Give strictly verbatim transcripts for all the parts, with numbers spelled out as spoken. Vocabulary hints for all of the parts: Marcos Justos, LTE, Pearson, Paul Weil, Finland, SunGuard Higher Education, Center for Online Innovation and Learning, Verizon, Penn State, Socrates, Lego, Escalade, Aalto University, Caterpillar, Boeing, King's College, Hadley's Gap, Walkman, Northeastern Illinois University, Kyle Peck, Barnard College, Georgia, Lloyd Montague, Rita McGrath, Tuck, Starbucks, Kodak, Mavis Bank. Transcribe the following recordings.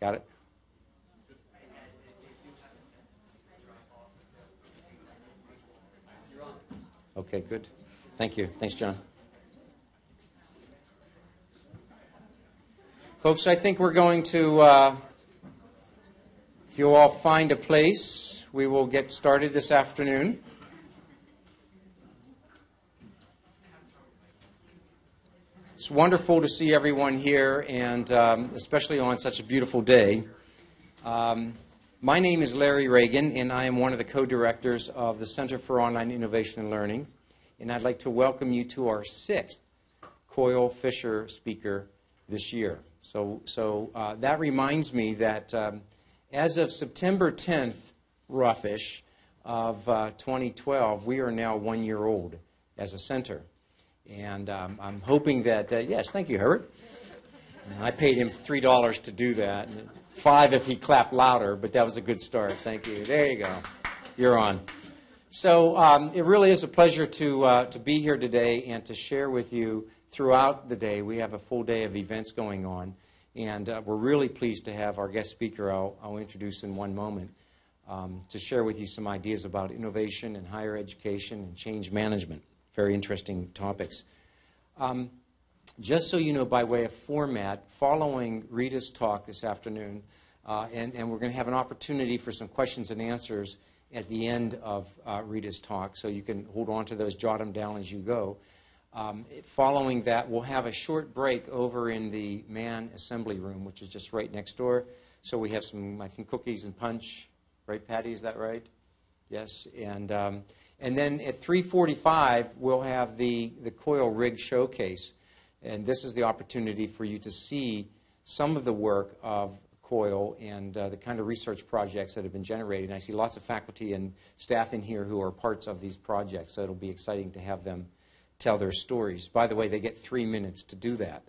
Got it? Okay, good. Thank you. Thanks, John. Folks, I think we're going to, uh, if you all find a place, we will get started this afternoon. It's wonderful to see everyone here, and um, especially on such a beautiful day. Um, my name is Larry Reagan, and I am one of the co-directors of the Center for Online Innovation and Learning, and I'd like to welcome you to our sixth Coyle Fisher speaker this year. So, so uh, that reminds me that um, as of September tenth, roughish, of uh, twenty twelve, we are now one year old as a center. And um, I'm hoping that, uh, yes, thank you, Herbert. And I paid him three dollars to do that, and five if he clapped louder, but that was a good start. Thank you. There you go. You're on. So um, it really is a pleasure to, uh, to be here today and to share with you throughout the day. We have a full day of events going on, and uh, we're really pleased to have our guest speaker, I'll, I'll introduce in one moment, um, to share with you some ideas about innovation and higher education and change management. Very interesting topics. Um, just so you know, by way of format, following Rita's talk this afternoon, uh, and, and we're going to have an opportunity for some questions and answers at the end of uh, Rita's talk, so you can hold on to those, jot them down as you go. Um, following that, we'll have a short break over in the Mann Assembly Room, which is just right next door. So we have some, I think, cookies and punch. Right, Patty, is that right? Yes. And... Um, And then at three forty-five, we'll have the, the Coyle Rig Showcase. And this is the opportunity for you to see some of the work of Coyle and uh, the kind of research projects that have been generated. And I see lots of faculty and staff in here who are parts of these projects, so it'll be exciting to have them tell their stories. By the way, they get three minutes to do that.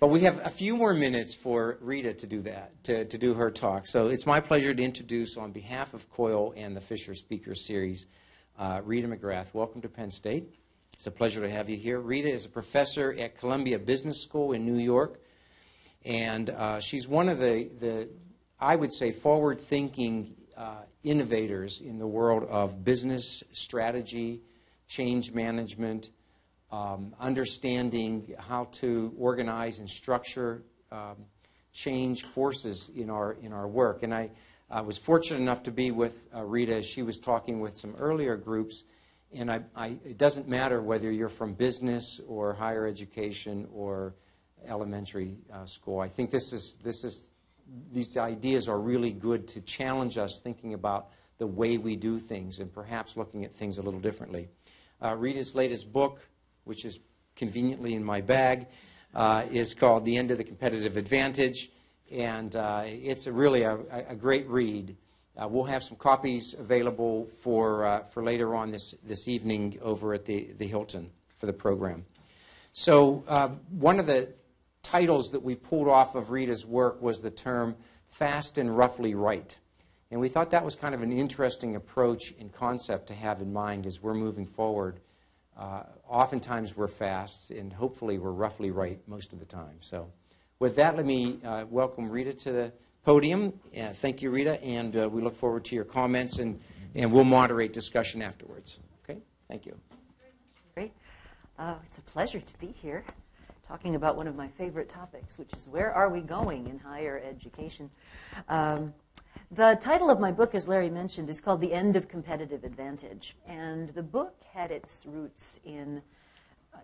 But we have a few more minutes for Rita to do that, to, to do her talk. So it's my pleasure to introduce, on behalf of Coyle and the Fisher Speaker Series, Uh, Rita McGrath. Welcome to Penn State. It's a pleasure to have you here. Rita is a professor at Columbia Business School in New York, and uh, she's one of the, the, I would say, forward-thinking uh, innovators in the world of business strategy, change management, um, understanding how to organize and structure um, change forces in our, in our work. And I I was fortunate enough to be with uh, Rita as she was talking with some earlier groups, and I, I, it doesn't matter whether you're from business or higher education or elementary uh, school. I think this is, this is, these ideas are really good to challenge us thinking about the way we do things and perhaps looking at things a little differently. Uh, Rita's latest book, which is conveniently in my bag, uh, is called The End of the Competitive Advantage. And uh, it's a really a, a great read. Uh, we'll have some copies available for, uh, for later on this, this evening over at the, the Hilton for the program. So uh, one of the titles that we pulled off of Rita's work was the term fast and roughly right. And we thought that was kind of an interesting approach and concept to have in mind as we're moving forward. Uh, oftentimes we're fast, and hopefully we're roughly right most of the time. So. With that, let me uh, welcome Rita to the podium. Uh, thank you, Rita, and uh, we look forward to your comments, and, and we'll moderate discussion afterwards. Okay? Thank you. Great. Uh, it's a pleasure to be here talking about one of my favorite topics, which is where are we going in higher education? Um, the title of my book, as Larry mentioned, is called The End of Competitive Advantage, and the book had its roots in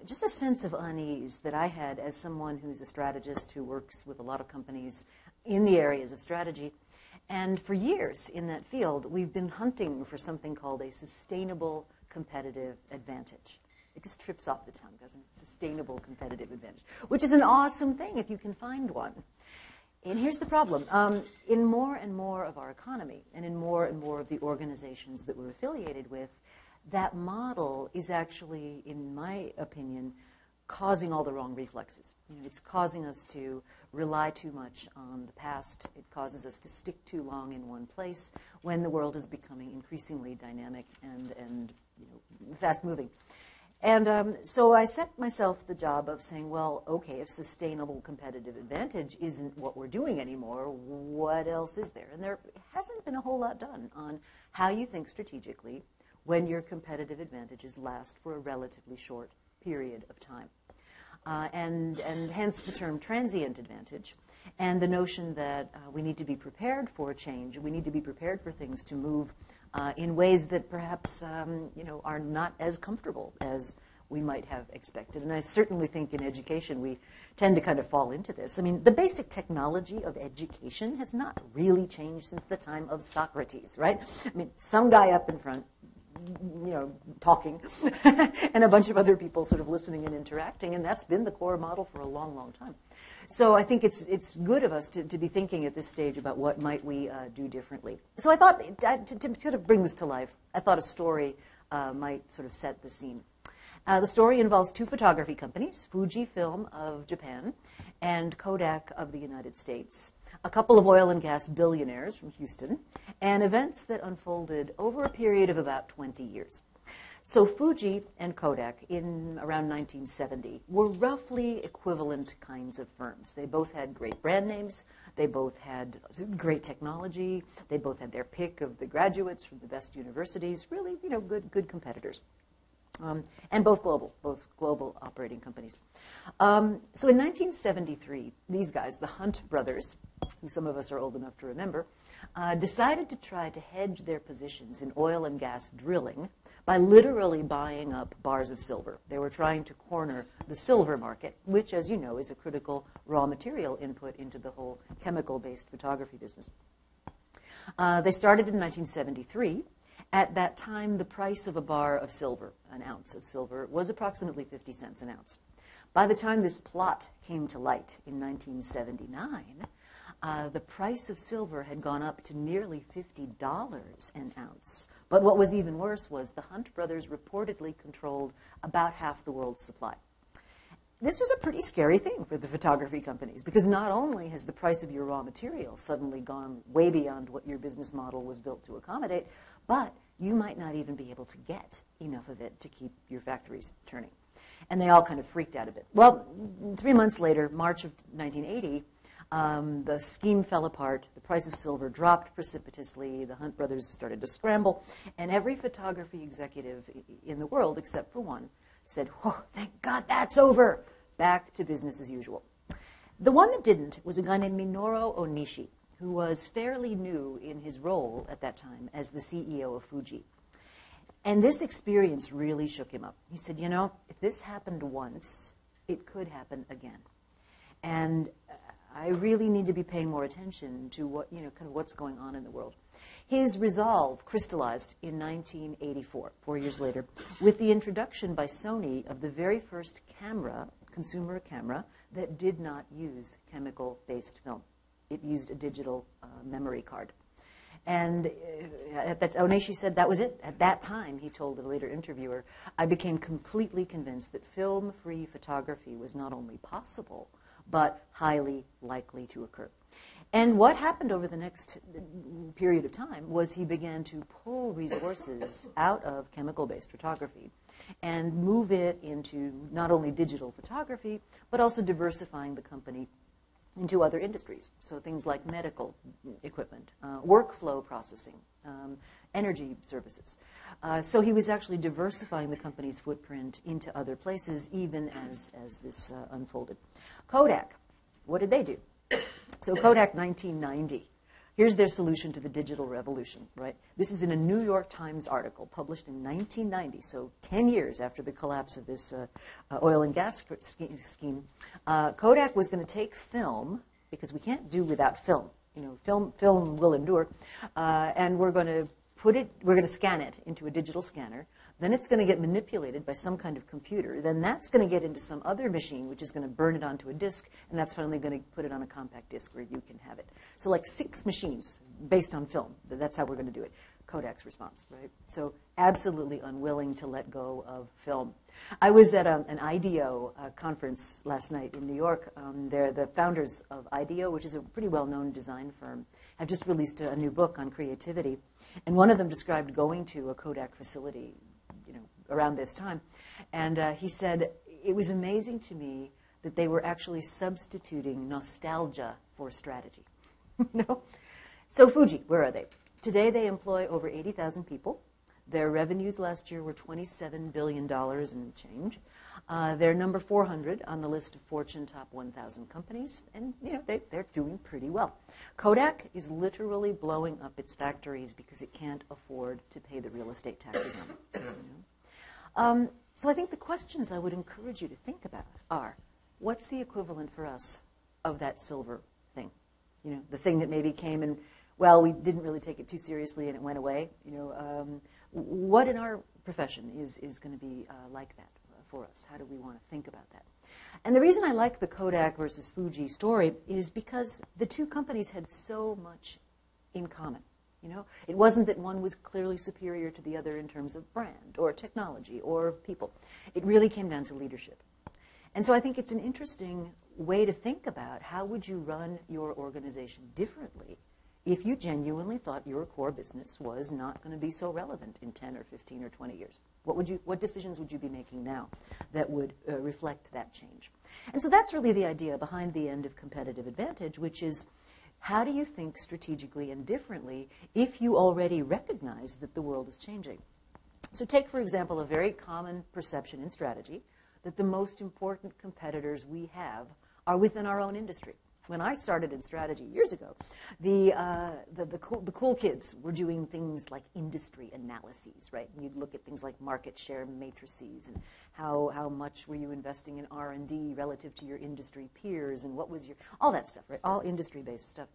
just a sense of unease that I had as someone who's a strategist who works with a lot of companies in the areas of strategy. And for years in that field, we've been hunting for something called a sustainable competitive advantage. It just trips off the tongue, doesn't it? Sustainable competitive advantage, which is an awesome thing if you can find one. And here's the problem. Um, in more and more of our economy, and in more and more of the organizations that we're affiliated with, that model is actually, in my opinion, causing all the wrong reflexes. You know, it's causing us to rely too much on the past. It causes us to stick too long in one place when the world is becoming increasingly dynamic and, and you know, fast-moving. And um, so I set myself the job of saying, well, okay, if sustainable competitive advantage isn't what we're doing anymore, what else is there? And there hasn't been a whole lot done on how you think strategically when your competitive advantages last for a relatively short period of time. Uh, and, and hence the term transient advantage, and the notion that uh, we need to be prepared for change. We need to be prepared for things to move uh, in ways that perhaps um, you know, are not as comfortable as we might have expected. And I certainly think in education we tend to kind of fall into this. I mean, the basic technology of education has not really changed since the time of Socrates, right? I mean, some guy up in front, you know, talking, and a bunch of other people sort of listening and interacting, and that's been the core model for a long, long time. So I think it's it's good of us to, to be thinking at this stage about what might we uh, do differently. So I thought, to, to sort of bring this to life, I thought a story uh, might sort of set the scene. Uh, the story involves two photography companies, Fujifilm of Japan and Kodak of the United States, a couple of oil and gas billionaires from Houston, and events that unfolded over a period of about twenty years. So Fuji and Kodak in around nineteen seventy were roughly equivalent kinds of firms. They both had great brand names. They both had great technology. They both had their pick of the graduates from the best universities, really, you know, good, good competitors. Um, and both global, both global operating companies. Um, so in nineteen seventy-three, these guys, the Hunt brothers, who some of us are old enough to remember, uh, decided to try to hedge their positions in oil and gas drilling by literally buying up bars of silver. They were trying to corner the silver market, which, as you know, is a critical raw material input into the whole chemical-based photography business. Uh, they started in nineteen seventy-three. At that time, the price of a bar of silver, an ounce of silver, was approximately fifty cents an ounce. By the time this plot came to light in nineteen seventy-nine, uh, the price of silver had gone up to nearly fifty dollars an ounce. But what was even worse was the Hunt brothers reportedly controlled about half the world's supply. This is a pretty scary thing for the photography companies, because not only has the price of your raw material suddenly gone way beyond what your business model was built to accommodate, but you might not even be able to get enough of it to keep your factories turning. And they all kind of freaked out a bit. Well, three months later, March of nineteen eighty, um, the scheme fell apart. The price of silver dropped precipitously. The Hunt brothers started to scramble. And every photography executive in the world, except for one, said, whoa, thank God that's over, back to business as usual. The one that didn't was a guy named Minoru Onishi, who was fairly new in his role at that time as the C E O of Fuji. And this experience really shook him up. He said, you know, if this happened once, it could happen again. And I really need to be paying more attention to what, you know, kind of what's going on in the world. His resolve crystallized in nineteen eighty-four, four years later, with the introduction by Sony of the very first camera, consumer camera, that did not use chemical-based film. It used a digital uh, memory card. And uh, at that, Onishi said that was it. At that time, he told a later interviewer, I became completely convinced that film-free photography was not only possible, but highly likely to occur. And what happened over the next period of time was he began to pull resources out of chemical-based photography and move it into not only digital photography, but also diversifying the company into other industries. So things like medical equipment, uh, workflow processing, um, energy services. Uh, so he was actually diversifying the company's footprint into other places, even as, as this uh, unfolded. Kodak, what did they do? So Kodak, nineteen ninety. Here's their solution to the digital revolution, right? This is in a New York Times article published in nineteen ninety, so ten years after the collapse of this uh, uh, oil and gas scheme. Uh, Kodak was going to take film, because we can't do without film. You know, film, film will endure. Uh, and we're going to put it, we're going to scan it into a digital scanner. Then it's going to get manipulated by some kind of computer. Then that's going to get into some other machine, which is going to burn it onto a disk, and that's finally going to put it on a compact disk where you can have it. So like six machines based on film. That's how we're going to do it. Kodak's response, right? So absolutely unwilling to let go of film. I was at a, an IDEO uh, conference last night in New York. Um, they're the founders of IDEO, which is a pretty well-known design firm, have just released a, a new book on creativity. And one of them described going to a Kodak facility around this time, And uh, he said, it was amazing to me that they were actually substituting nostalgia for strategy. No? So Fuji, where are they? Today they employ over eighty thousand people. Their revenues last year were twenty-seven billion dollars and change. Uh, they're number four hundred on the list of Fortune Top one thousand companies, and you know they, they're doing pretty well. Kodak is literally blowing up its factories because it can't afford to pay the real estate taxes on it. You know? um, so I think the questions I would encourage you to think about are, what's the equivalent for us of that silver thing? You know, the thing that maybe came and, well, we didn't really take it too seriously and it went away. You know, um, what in our profession is, is going to be uh, like that for us? How do we want to think about that? And the reason I like the Kodak versus Fuji story is because the two companies had so much in common. You know, it wasn't that one was clearly superior to the other in terms of brand or technology or people. It really came down to leadership. And so I think it's an interesting way to think about how would you run your organization differently if you genuinely thought your core business was not going to be so relevant in ten or fifteen or twenty years. What would you, what decisions would you be making now that would uh, reflect that change? And so that's really the idea behind The End of Competitive Advantage, which is how do you think strategically and differently if you already recognize that the world is changing? So take, for example, a very common perception in strategy that the most important competitors we have are within our own industry. When I started in strategy years ago, the, uh, the, the, cool, the cool kids were doing things like industry analyses, right? And you'd look at things like market share matrices and how, how much were you investing in R and D relative to your industry peers and what was your, all that stuff, right? All industry-based stuff.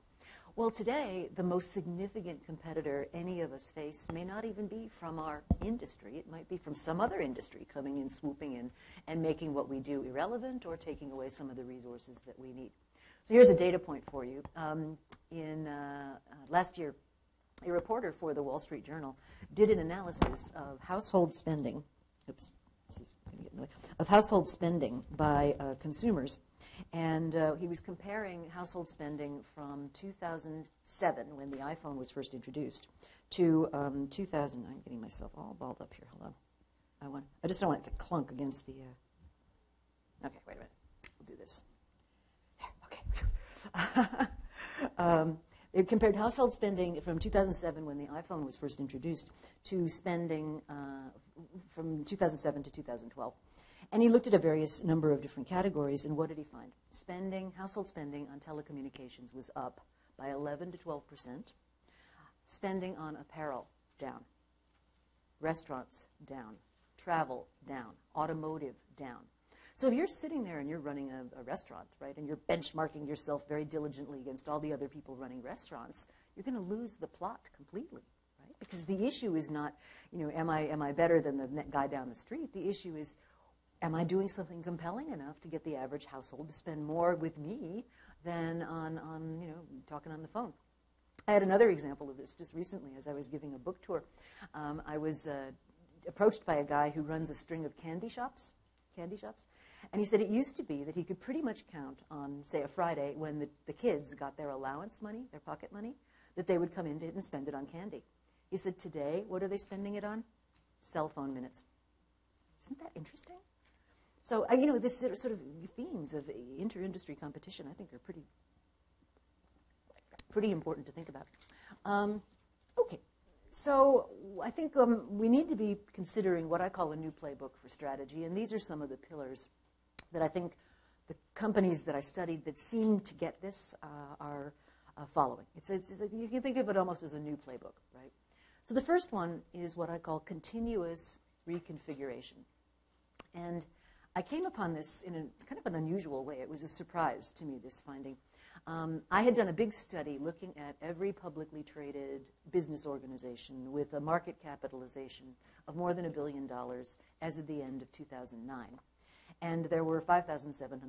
Well, today, the most significant competitor any of us face may not even be from our industry. It might be from some other industry coming in, swooping in, and making what we do irrelevant or taking away some of the resources that we need. So here's a data point for you. Um, in uh, uh, last year, a reporter for the Wall Street Journal did an analysis of household spending. Oops, this is gonna get in the way. Of household spending by uh, consumers, and uh, he was comparing household spending from two thousand seven, when the iPhone was first introduced, to um, two thousand. I'm getting myself all balled up here. Hold on. I want. I just don't want it to clunk against the. Uh... Okay, wait a minute. We'll do this. um, it compared household spending from two thousand seven, when the iPhone was first introduced, to spending uh, from two thousand seven to two thousand twelve. And he looked at a various number of different categories, and what did he find? Spending, household spending on telecommunications was up by eleven to twelve percent. Spending on apparel, down. Restaurants, down. Travel, down. Automotive, down. So if you're sitting there and you're running a, a restaurant, right, and you're benchmarking yourself very diligently against all the other people running restaurants, you're going to lose the plot completely, right? Because the issue is not, you know, am I, am I better than the guy down the street? The issue is, am I doing something compelling enough to get the average household to spend more with me than on, on you know, talking on the phone? I had another example of this just recently as I was giving a book tour. Um, I was uh, approached by a guy who runs a string of candy shops, candy shops. And he said it used to be that he could pretty much count on, say, a Friday when the, the kids got their allowance money, their pocket money, that they would come in and spend it on candy. He said, today, what are they spending it on? Cell phone minutes. Isn't that interesting? So, you know, this sort of themes of inter-industry competition, I think, are pretty, pretty important to think about. Um, okay. So I think um, we need to be considering what I call a new playbook for strategy, and these are some of the pillars that I think the companies that I studied that seem to get this uh, are uh, following. It's, it's, it's, you can think of it almost as a new playbook, right? So the first one is what I call continuous reconfiguration. And I came upon this in a kind of an unusual way. It was a surprise to me, this finding. Um, I had done a big study looking at every publicly traded business organization with a market capitalization of more than a billion dollars as of the end of two thousand nine. And there were four thousand seven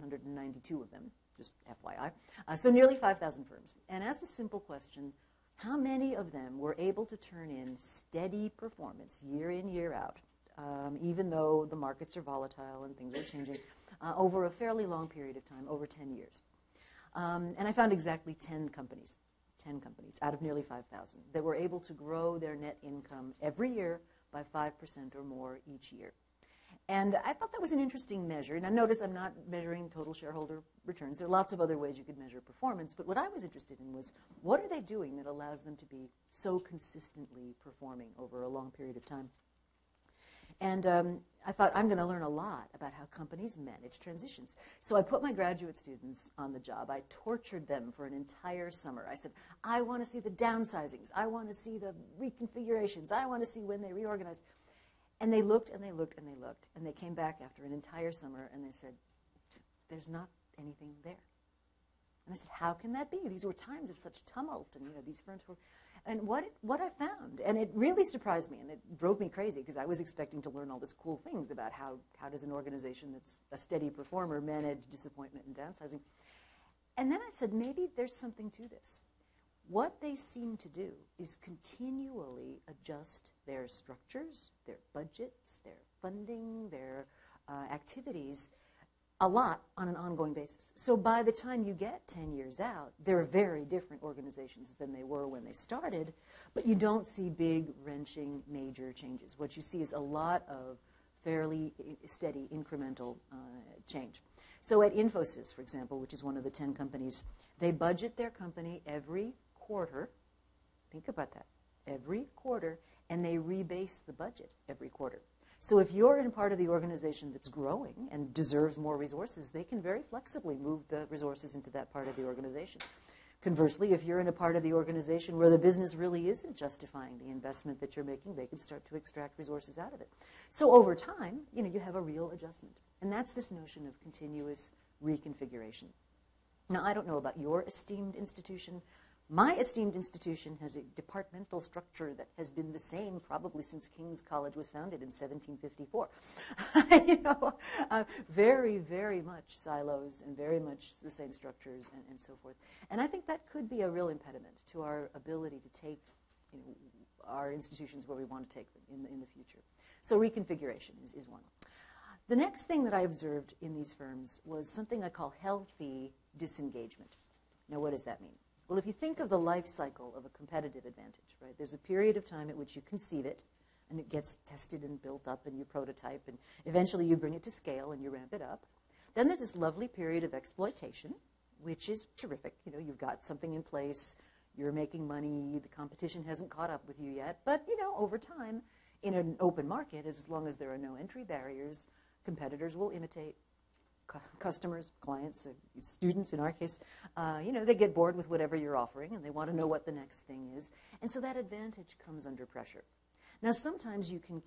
hundred ninety-two of them, just F Y I. Uh, so nearly five thousand firms. And asked a simple question, how many of them were able to turn in steady performance year in, year out, um, even though the markets are volatile and things are changing, uh, over a fairly long period of time, over ten years? Um, and I found exactly ten companies, ten companies out of nearly five thousand that were able to grow their net income every year by five percent or more each year. And I thought that was an interesting measure. Now, notice I'm not measuring total shareholder returns. There are lots of other ways you could measure performance. But what I was interested in was, what are they doing that allows them to be so consistently performing over a long period of time? And um, I thought, I'm going to learn a lot about how companies manage transitions. So I put my graduate students on the job. I tortured them for an entire summer. I said, I want to see the downsizings. I want to see the reconfigurations. I want to see when they reorganized. And they looked, and they looked, and they looked. And they came back after an entire summer, and they said, there's not anything there. And I said, how can that be? These were times of such tumult, and you know, these firms were... And what, it, what I found, and it really surprised me, and it drove me crazy, because I was expecting to learn all these cool things about how, how does an organization that's a steady performer manage disappointment and downsizing. And then I said, maybe there's something to this. What they seem to do is continually adjust their structures, their budgets, their funding, their uh, activities a lot on an ongoing basis. So by the time you get ten years out, they're very different organizations than they were when they started, but you don't see big, wrenching, major changes. What you see is a lot of fairly steady, incremental uh, change. So at Infosys, for example, which is one of the ten companies, they budget their company every quarter. Think about that. Every quarter, and they rebase the budget every quarter. So if you're in part of the organization that's growing and deserves more resources, they can very flexibly move the resources into that part of the organization. Conversely, if you're in a part of the organization where the business really isn't justifying the investment that you're making, they can start to extract resources out of it. So over time, you know, you have a real adjustment. And that's this notion of continuous reconfiguration. Now, I don't know about your esteemed institution. My esteemed institution has a departmental structure that has been the same probably since King's College was founded in seventeen fifty-four. You know, uh, very, very much silos and very much the same structures and, and so forth. And I think that could be a real impediment to our ability to take, you know, our institutions where we want to take them in the, in the future. So reconfiguration is, is one. The next thing that I observed in these firms was something I call healthy disengagement. Now, what does that mean? Well, if you think of the life cycle of a competitive advantage, right, there's a period of time at which you conceive it, and it gets tested and built up, and you prototype, and eventually you bring it to scale, and you ramp it up. Then there's this lovely period of exploitation, which is terrific. You know, you've got something in place, you're making money, the competition hasn't caught up with you yet, but, you know, over time, in an open market, as long as there are no entry barriers, competitors will imitate. Customers, clients, uh, students in our case, uh, you know, they get bored with whatever you're offering and they want to know what the next thing is. And so that advantage comes under pressure. Now, sometimes you can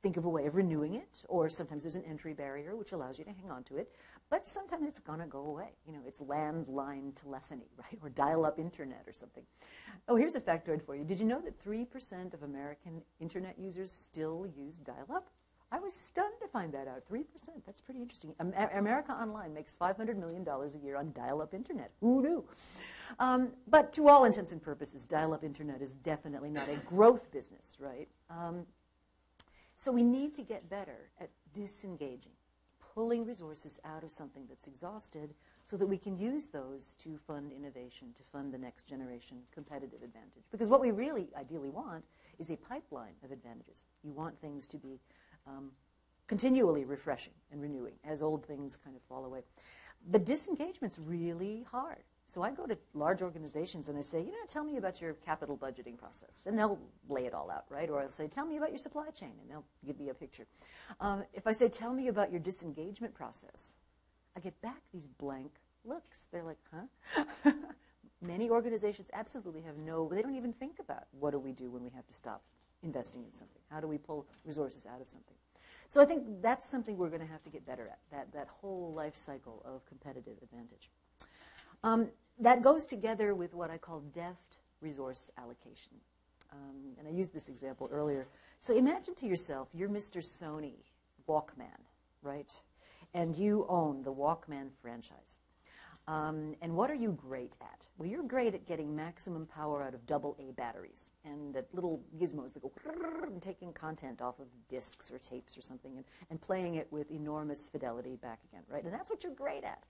think of a way of renewing it, or sometimes there's an entry barrier which allows you to hang on to it, but sometimes it's going to go away. You know, it's landline telephony, right, or dial-up internet or something. Oh, here's a factoid for you. Did you know that three percent of American internet users still use dial-up? I was stunned to find that out. Three percent. That's pretty interesting. Am America Online makes five hundred million dollars a year on dial-up internet. Who knew? Um, but to all intents and purposes, dial-up internet is definitely not a growth business, right? Um, so we need to get better at disengaging, pulling resources out of something that's exhausted so that we can use those to fund innovation, to fund the next generation competitive advantage. Because what we really ideally want is a pipeline of advantages. You want things to be Um, continually refreshing and renewing as old things kind of fall away. But disengagement's really hard. So I go to large organizations and I say, you know, tell me about your capital budgeting process. And they'll lay it all out, right? Or I'll say, tell me about your supply chain, and they'll give me a picture. Um, if I say, tell me about your disengagement process, I get back these blank looks. They're like, huh? Many organizations absolutely have no, they don't even think about what do we do when we have to stop investing in something. How do we pull resources out of something? So I think that's something we're going to have to get better at, that, that whole life cycle of competitive advantage. Um, that goes together with what I call deft resource allocation. Um, and I used this example earlier. So imagine to yourself, you're Mister Sony Walkman, right? And you own the Walkman franchise. Um, and what are you great at? Well, you're great at getting maximum power out of double A batteries and at little gizmos that go and taking content off of discs or tapes or something and, and playing it with enormous fidelity back again, right? And that's what you're great at.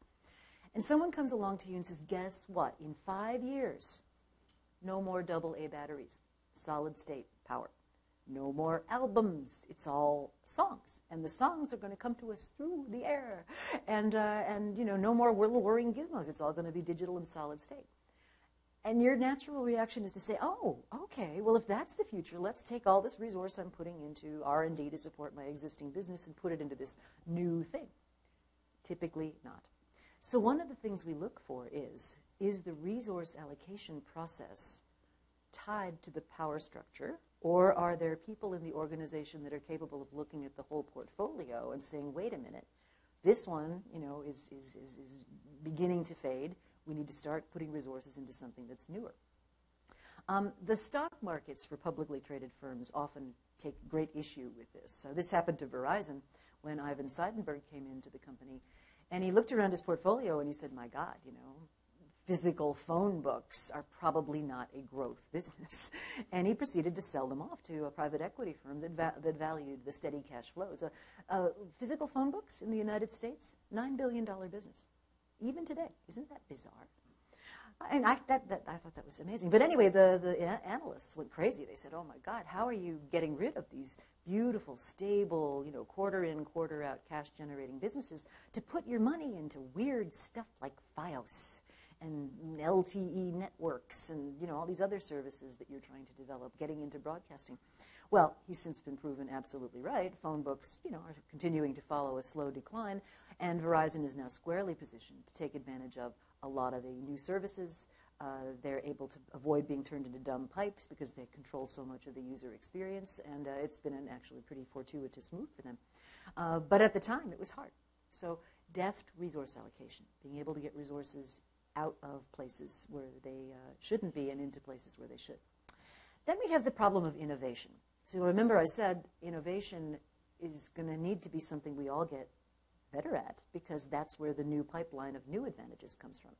And someone comes along to you and says, guess what? In five years, no more double A batteries, solid state power. no more albums. It's all songs, and the songs are going to come to us through the air. And, uh, and you know, no more worrying gizmos. It's all going to be digital and solid state. And your natural reaction is to say, oh, okay, well, if that's the future, let's take all this resource I'm putting into R and D to support my existing business and put it into this new thing. Typically not. So one of the things we look for is, is the resource allocation process tied to the power structure, or are there people in the organization that are capable of looking at the whole portfolio and saying, wait a minute, this one, you know, is, is, is, is beginning to fade. We need to start putting resources into something that's newer. Um, the stock markets for publicly traded firms often take great issue with this. So this happened to Verizon when Ivan Seidenberg came into the company. And he looked around his portfolio and he said, my God, you know, physical phone books are probably not a growth business. And he proceeded to sell them off to a private equity firm that, va that valued the steady cash flows. Uh, uh, physical phone books in the United States, nine billion dollar business. Even today, isn't that bizarre? And I, that, that, I thought that was amazing. But anyway, the, the analysts went crazy. They said, oh my God, how are you getting rid of these beautiful, stable, you know, quarter in, quarter out cash generating businesses to put your money into weird stuff like Fios and L T E networks and, you know, all these other services that you're trying to develop, getting into broadcasting? Well, he's since been proven absolutely right. Phone books, you know, are continuing to follow a slow decline, and Verizon is now squarely positioned to take advantage of a lot of the new services. Uh, they're able to avoid being turned into dumb pipes because they control so much of the user experience, and uh, it's been an actually pretty fortuitous move for them. Uh, but at the time, it was hard. So deft resource allocation, being able to get resources out of places where they uh, shouldn't be and into places where they should. Then we have the problem of innovation. So remember I said innovation is going to need to be something we all get better at, because that's where the new pipeline of new advantages comes from.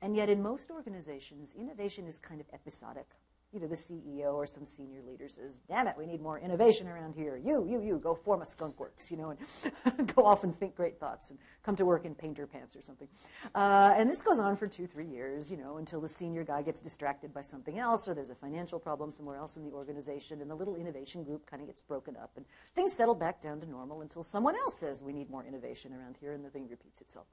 And yet in most organizations, innovation is kind of episodic. Either the C E O or some senior leader says, damn it, we need more innovation around here. You, you, you, go form a skunk works, you know, and go off and think great thoughts and come to work in painter pants or something. Uh, and this goes on for two, three years, you know, until the senior guy gets distracted by something else, or there's a financial problem somewhere else in the organization, and the little innovation group kind of gets broken up, and things settle back down to normal until someone else says we need more innovation around here, and the thing repeats itself.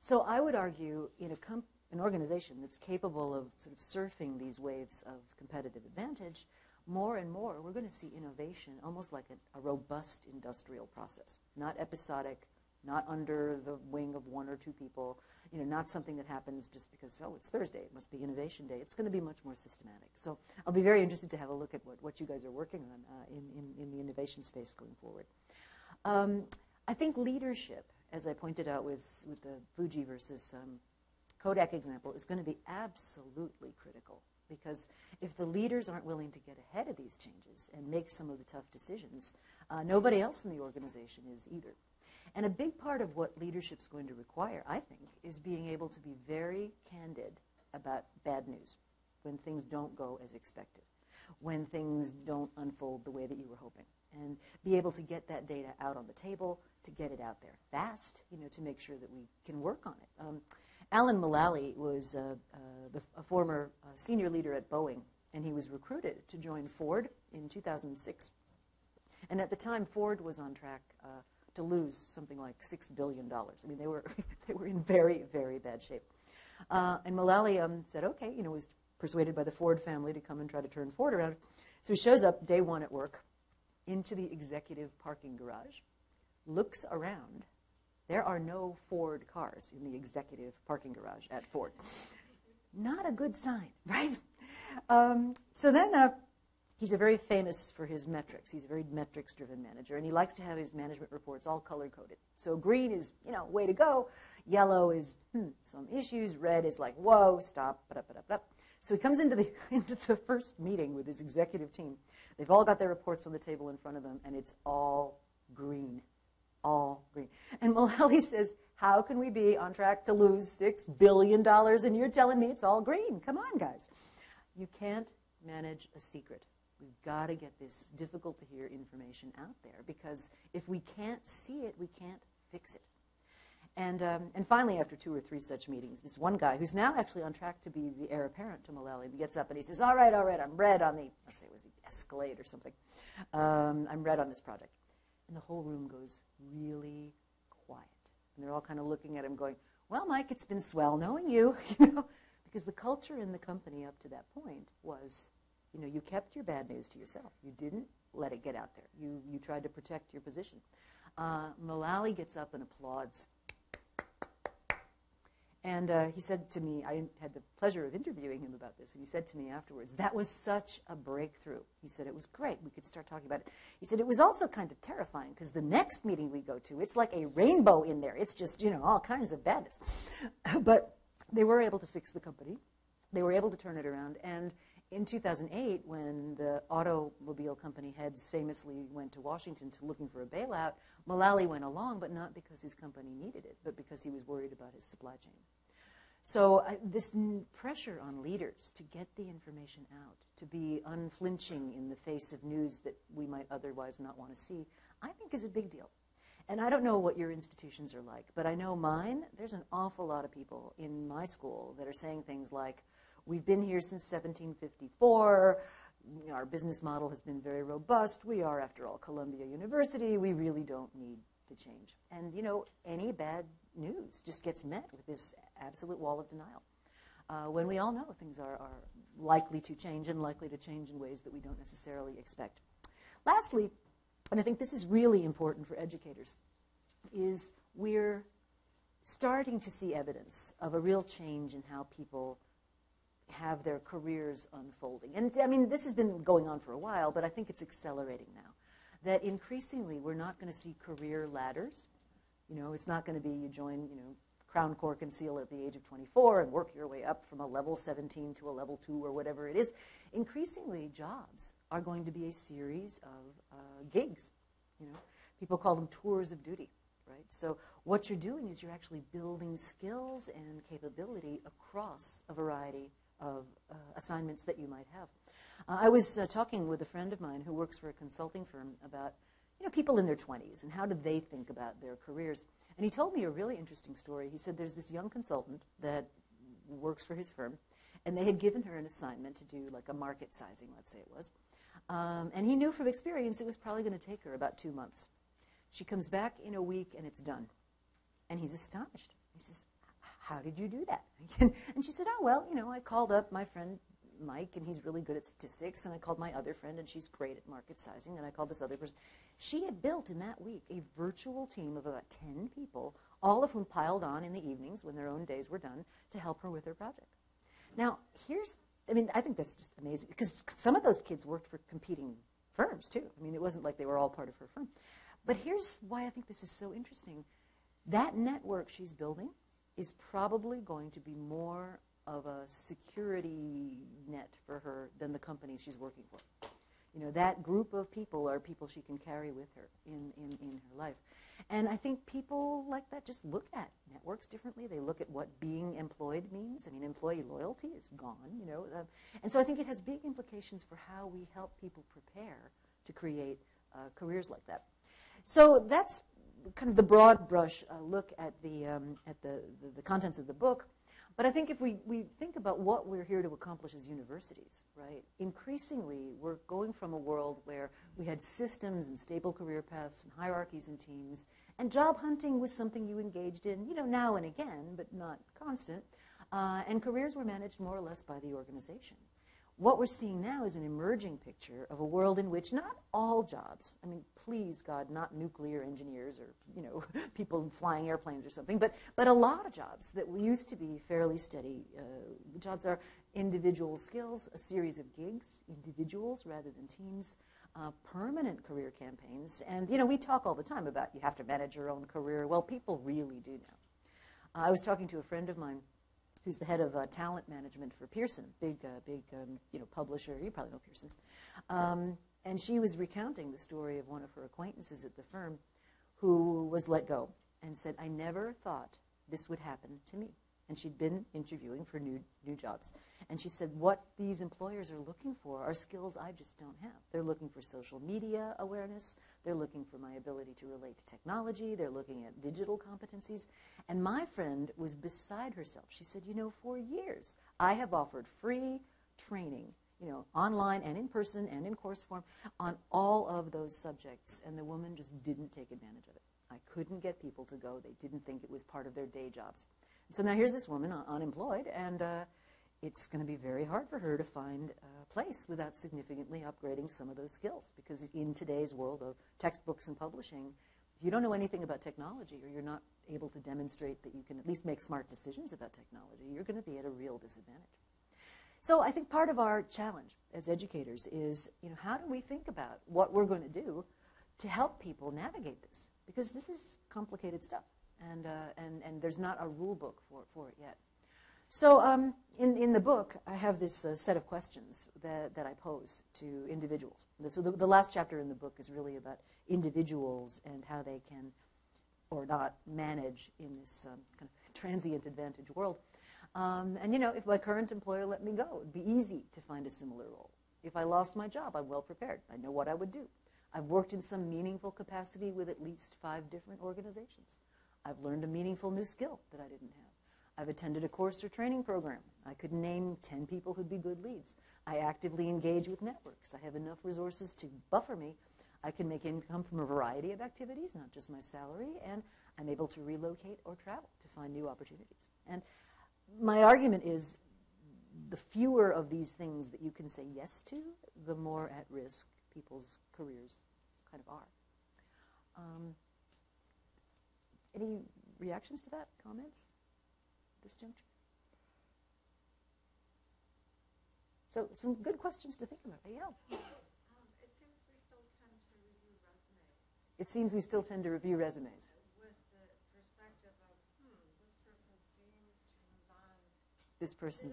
So I would argue in a company, an organization that's capable of sort of surfing these waves of competitive advantage, more and more we're going to see innovation almost like a, a robust industrial process, not episodic, not under the wing of one or two people, you know, not something that happens just because, oh, it's Thursday, it must be innovation day. It's going to be much more systematic. So I'll be very interested to have a look at what, what you guys are working on uh, in, in, in the innovation space going forward. Um, I think leadership, as I pointed out with, with the Fuji versus um, Kodak example, is going to be absolutely critical, because if the leaders aren't willing to get ahead of these changes and make some of the tough decisions, uh, nobody else in the organization is either. And a big part of what leadership's going to require, I think, is being able to be very candid about bad news, when things don't go as expected, when things don't unfold the way that you were hoping, and be able to get that data out on the table, to get it out there fast, you know, to make sure that we can work on it. Um, Alan Mulally was uh, uh, the, a former uh, senior leader at Boeing, and he was recruited to join Ford in two thousand six. And at the time, Ford was on track uh, to lose something like six billion dollars. I mean, they were, they were in very, very bad shape. Uh, and Mulally um, said, okay, you know, was persuaded by the Ford family to come and try to turn Ford around. So he shows up day one at work into the executive parking garage, looks around. There are no Ford cars in the executive parking garage at Ford. Not a good sign, right? Um, so then uh, he's a very famous for his metrics. He's a very metrics-driven manager, and he likes to have his management reports all color-coded. So green is, you know, way to go. Yellow is hmm, some issues. Red is like, whoa, stop, ba-da-ba-da-ba-da. So he comes into the, into the first meeting with his executive team. They've all got their reports on the table in front of them, and it's all green. All green. And Mulally says, how can we be on track to lose six billion dollars and you're telling me it's all green? Come on, guys. You can't manage a secret. We've got to get this difficult-to-hear information out there, because if we can't see it, we can't fix it. And, um, and finally, after two or three such meetings, this one guy, who's now actually on track to be the heir apparent to Mulally, he gets up and he says, all right, all right, I'm red on the, let's say it was the Escalade or something. Um, I'm red on this project. And the whole room goes really quiet. And they're all kind of looking at him going, well, Mike, it's been swell knowing you, you know, because the culture in the company up to that point was, you know, you kept your bad news to yourself. You didn't let it get out there. You, you tried to protect your position. Uh, Mulally gets up and applauds. And uh, he said to me, I had the pleasure of interviewing him about this, and he said to me afterwards, that was such a breakthrough. He said, it was great. We could start talking about it. He said, it was also kind of terrifying, because the next meeting we go to, it's like a rainbow in there. It's just, you know, all kinds of badness. But they were able to fix the company. They were able to turn it around. And in two thousand eight, when the automobile company heads famously went to Washington to looking for a bailout, Mulally went along, but not because his company needed it, but because he was worried about his supply chain. So uh, this n pressure on leaders to get the information out, to be unflinching in the face of news that we might otherwise not want to see, I think is a big deal. And I don't know what your institutions are like, but I know mine, there's an awful lot of people in my school that are saying things like, we've been here since seventeen fifty-four, our business model has been very robust, we are, after all, Columbia University, we really don't need to change. And, you know, any bad news just gets met with this absolute wall of denial, uh, when we all know things are, are likely to change and likely to change in ways that we don't necessarily expect. Lastly, and I think this is really important for educators, is we're starting to see evidence of a real change in how people have their careers unfolding. And I mean, this has been going on for a while, but I think it's accelerating now. That increasingly, we're not going to see career ladders. You know, it's not going to be you join, you know, Crown Corps Conceal at the age of twenty-four and work your way up from a level seventeen to a level two or whatever it is. Increasingly, jobs are going to be a series of uh, gigs. You know, people call them tours of duty, right? So what you're doing is you're actually building skills and capability across a variety of uh, assignments that you might have. Uh, I was uh, talking with a friend of mine who works for a consulting firm about, you know, people in their twenties and how do they think about their careers. And he told me a really interesting story. He said there's this young consultant that works for his firm, and they had given her an assignment to do like a market sizing, let's say it was. Um, and he knew from experience it was probably going to take her about two months. She comes back in a week and it's done. And he's astonished. He says, how did you do that? And she said, oh, well, you know, I called up my friend Mike, and he's really good at statistics, and I called my other friend, and she's great at market sizing, and I called this other person. She had built in that week a virtual team of about ten people, all of whom piled on in the evenings when their own days were done to help her with her project. Now, here's, I mean, I think that's just amazing, because some of those kids worked for competing firms, too. I mean, it wasn't like they were all part of her firm. But here's why I think this is so interesting. That network she's building is probably going to be more of a security net for her than the company she's working for. You know, that group of people are people she can carry with her in, in, in her life. And I think people like that just look at networks differently. They look at what being employed means. I mean, employee loyalty is gone, you know. Uh, and so I think it has big implications for how we help people prepare to create uh, careers like that. So that's kind of the broad brush uh, look at the um, at the, the the contents of the book, but I think if we we think about what we're here to accomplish as universities, right? Increasingly, we're going from a world where we had systems and stable career paths and hierarchies and teams, and job hunting was something you engaged in, you know, now and again, but not constant. Uh, and careers were managed more or less by the organization. What we're seeing now is an emerging picture of a world in which not all jobs, I mean, please God, not nuclear engineers or, you know, people flying airplanes or something, but, but a lot of jobs that used to be fairly steady uh, jobs are individual skills, a series of gigs, individuals rather than teams, uh, permanent career campaigns. And, you know, we talk all the time about you have to manage your own career. Well, people really do now. Uh, I was talking to a friend of mine who's the head of uh, talent management for Pearson, big, uh, big, um, you know, publisher. You probably know Pearson. Um, and she was recounting the story of one of her acquaintances at the firm who was let go and said, I never thought this would happen to me. And she'd been interviewing for new, new jobs. And she said, what these employers are looking for are skills I just don't have. They're looking for social media awareness. They're looking for my ability to relate to technology. They're looking at digital competencies. And my friend was beside herself. She said, you know, for years, I have offered free training, you know, online and in person and in course form on all of those subjects. And the woman just didn't take advantage of it. I couldn't get people to go. They didn't think it was part of their day jobs. So now here's this woman, un unemployed, and uh, it's going to be very hard for her to find a place without significantly upgrading some of those skills. Because in today's world of textbooks and publishing, if you don't know anything about technology or you're not able to demonstrate that you can at least make smart decisions about technology, you're going to be at a real disadvantage. So I think part of our challenge as educators is, you know, how do we think about what we're going to do to help people navigate this? Because this is complicated stuff, and, uh, and, and there's not a rule book for, for it yet. So um, in, in the book, I have this uh, set of questions that, that I pose to individuals. So the, the last chapter in the book is really about individuals and how they can or not manage in this um, kind of transient advantage world. Um, and, you know, if my current employer let me go, it would be easy to find a similar role. If I lost my job, I'm well prepared. I know what I would do. I've worked in some meaningful capacity with at least five different organizations. I've learned a meaningful new skill that I didn't have. I've attended a course or training program. I could name ten people who'd be good leads. I actively engage with networks. I have enough resources to buffer me. I can make income from a variety of activities, not just my salary, and I'm able to relocate or travel to find new opportunities. And my argument is the fewer of these things that you can say yes to, the more at risk people's careers kind of are. Um, any reactions to that? Comments at this juncture? So some good questions to think about. Yeah. Um, it seems we still tend to review resumes. It seems we still tend to review resumes. With the perspective of, hmm, this person seems to move on this person.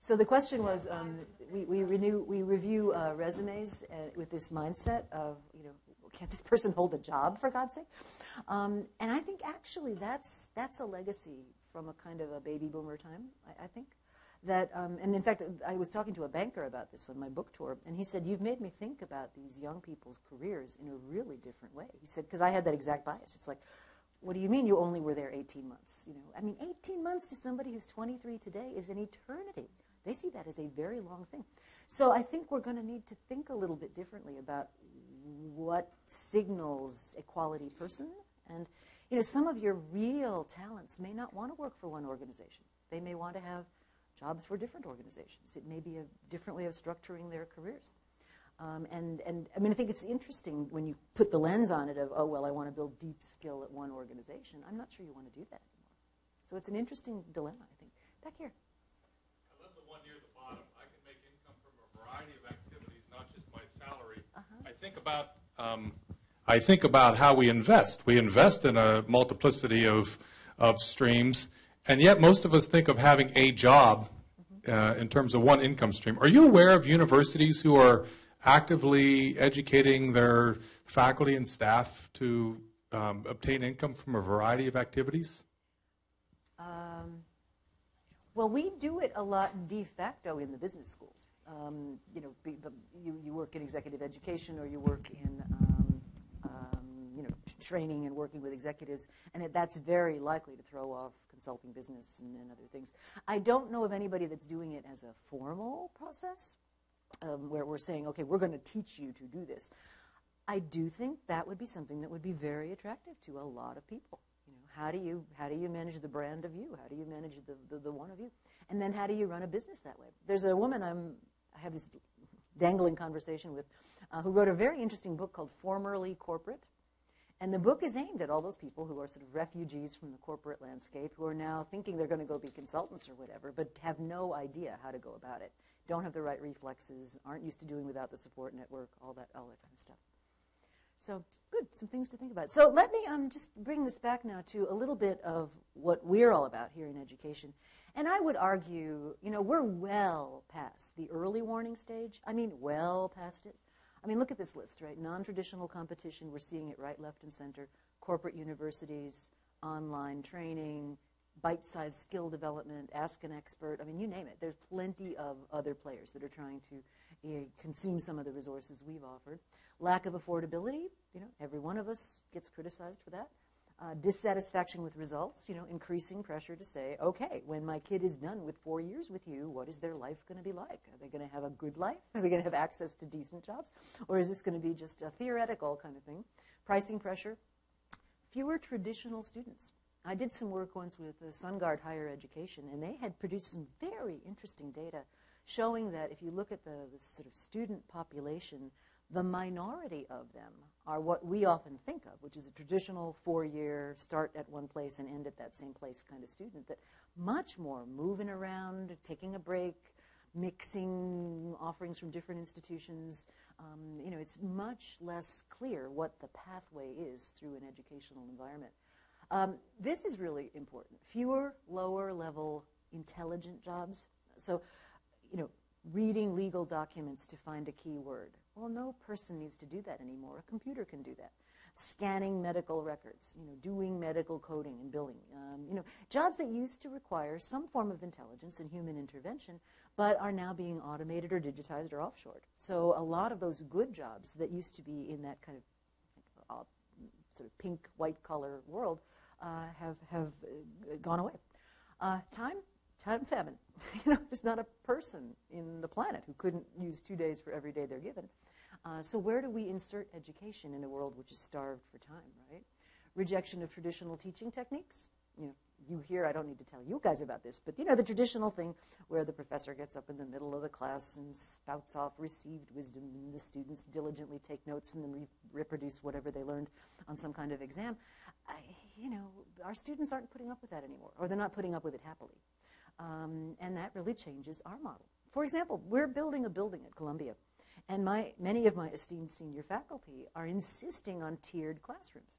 So the question was, um, we, we, renew, we review uh, resumes uh, with this mindset of, you know, can't this person hold a job, for God's sake? Um, and I think actually that's, that's a legacy from a kind of a baby boomer time, I, I think. That, um, and in fact, I was talking to a banker about this on my book tour, and he said, you've made me think about these young people's careers in a really different way. He said, because I had that exact bias. It's like, what do you mean you only were there eighteen months? You know, I mean, eighteen months to somebody who's twenty-three today is an eternity. They see that as a very long thing. So I think we're going to need to think a little bit differently about what signals a quality person. And, you know, some of your real talents may not want to work for one organization. They may want to have jobs for different organizations. It may be a different way of structuring their careers. Um, and, and, I mean, I think it's interesting when you put the lens on it of, oh, well, I want to build deep skill at one organization. I'm not sure you want to do that anymore. So it's an interesting dilemma, I think. Back here. Think about, um, I think about how we invest. We invest in a multiplicity of, of streams, and yet most of us think of having a job uh, in terms of one income stream. Are you aware of universities who are actively educating their faculty and staff to um, obtain income from a variety of activities? Um, well, we do it a lot de facto in the business schools. Um, you know, be, be, you, you work in executive education or you work in, um, um, you know, training and working with executives, and it, that's very likely to throw off consulting business and, and other things. I don't know of anybody that's doing it as a formal process um, where we're saying, okay, we're going to teach you to do this. I do think that would be something that would be very attractive to a lot of people. You know, how do you, how do you manage the brand of you? How do you manage the, the, the one of you? And then how do you run a business that way? There's a woman I'm... I have this dangling conversation with, uh, who wrote a very interesting book called Formerly Corporate. And the book is aimed at all those people who are sort of refugees from the corporate landscape who are now thinking they're going to go be consultants or whatever, but have no idea how to go about it, don't have the right reflexes, aren't used to doing without the support network, all that, all that kind of stuff. So good, some things to think about. So let me um, just bring this back now to a little bit of what we're all about here in education. And I would argue, you know, we're well past the early warning stage. I mean, well past it. I mean, look at this list, right? Non-traditional competition, we're seeing it right, left, and center. Corporate universities, online training, bite-sized skill development, ask an expert. I mean, you name it. There's plenty of other players that are trying to uh, consume some of the resources we've offered. Lack of affordability, you know, every one of us gets criticized for that. Uh, dissatisfaction with results, you know, increasing pressure to say, okay, when my kid is done with four years with you, what is their life going to be like? Are they going to have a good life? Are they going to have access to decent jobs? Or is this going to be just a theoretical kind of thing? Pricing pressure, fewer traditional students. I did some work once with the SunGuard Higher Education, and they had produced some very interesting data showing that if you look at the, the sort of student population, the minority of them are what we often think of, which is a traditional four-year start at one place and end at that same place kind of student, that much more moving around, taking a break, mixing offerings from different institutions. Um, you know, it's much less clear what the pathway is through an educational environment. Um, this is really important. Fewer lower-level intelligent jobs. So, you know, reading legal documents to find a key word. Well, no person needs to do that anymore. A computer can do that. Scanning medical records, you know, doing medical coding and billing. Um, you know, jobs that used to require some form of intelligence and human intervention, but are now being automated or digitized or offshored. So a lot of those good jobs that used to be in that kind of uh, sort of pink, white-collar world uh, have, have uh, gone away. Uh, time? Time famine. You know, there's not a person in the planet who couldn't use two days for every day they're given. Uh, so where do we insert education in a world which is starved for time, right? Rejection of traditional teaching techniques. You know, you hear, I don't need to tell you guys about this, but you know, the traditional thing where the professor gets up in the middle of the class and spouts off received wisdom, and the students diligently take notes and then re reproduce whatever they learned on some kind of exam. I, you know, our students aren't putting up with that anymore, or they're not putting up with it happily. Um, and that really changes our model. For example, we're building a building at Columbia, and my, many of my esteemed senior faculty are insisting on tiered classrooms.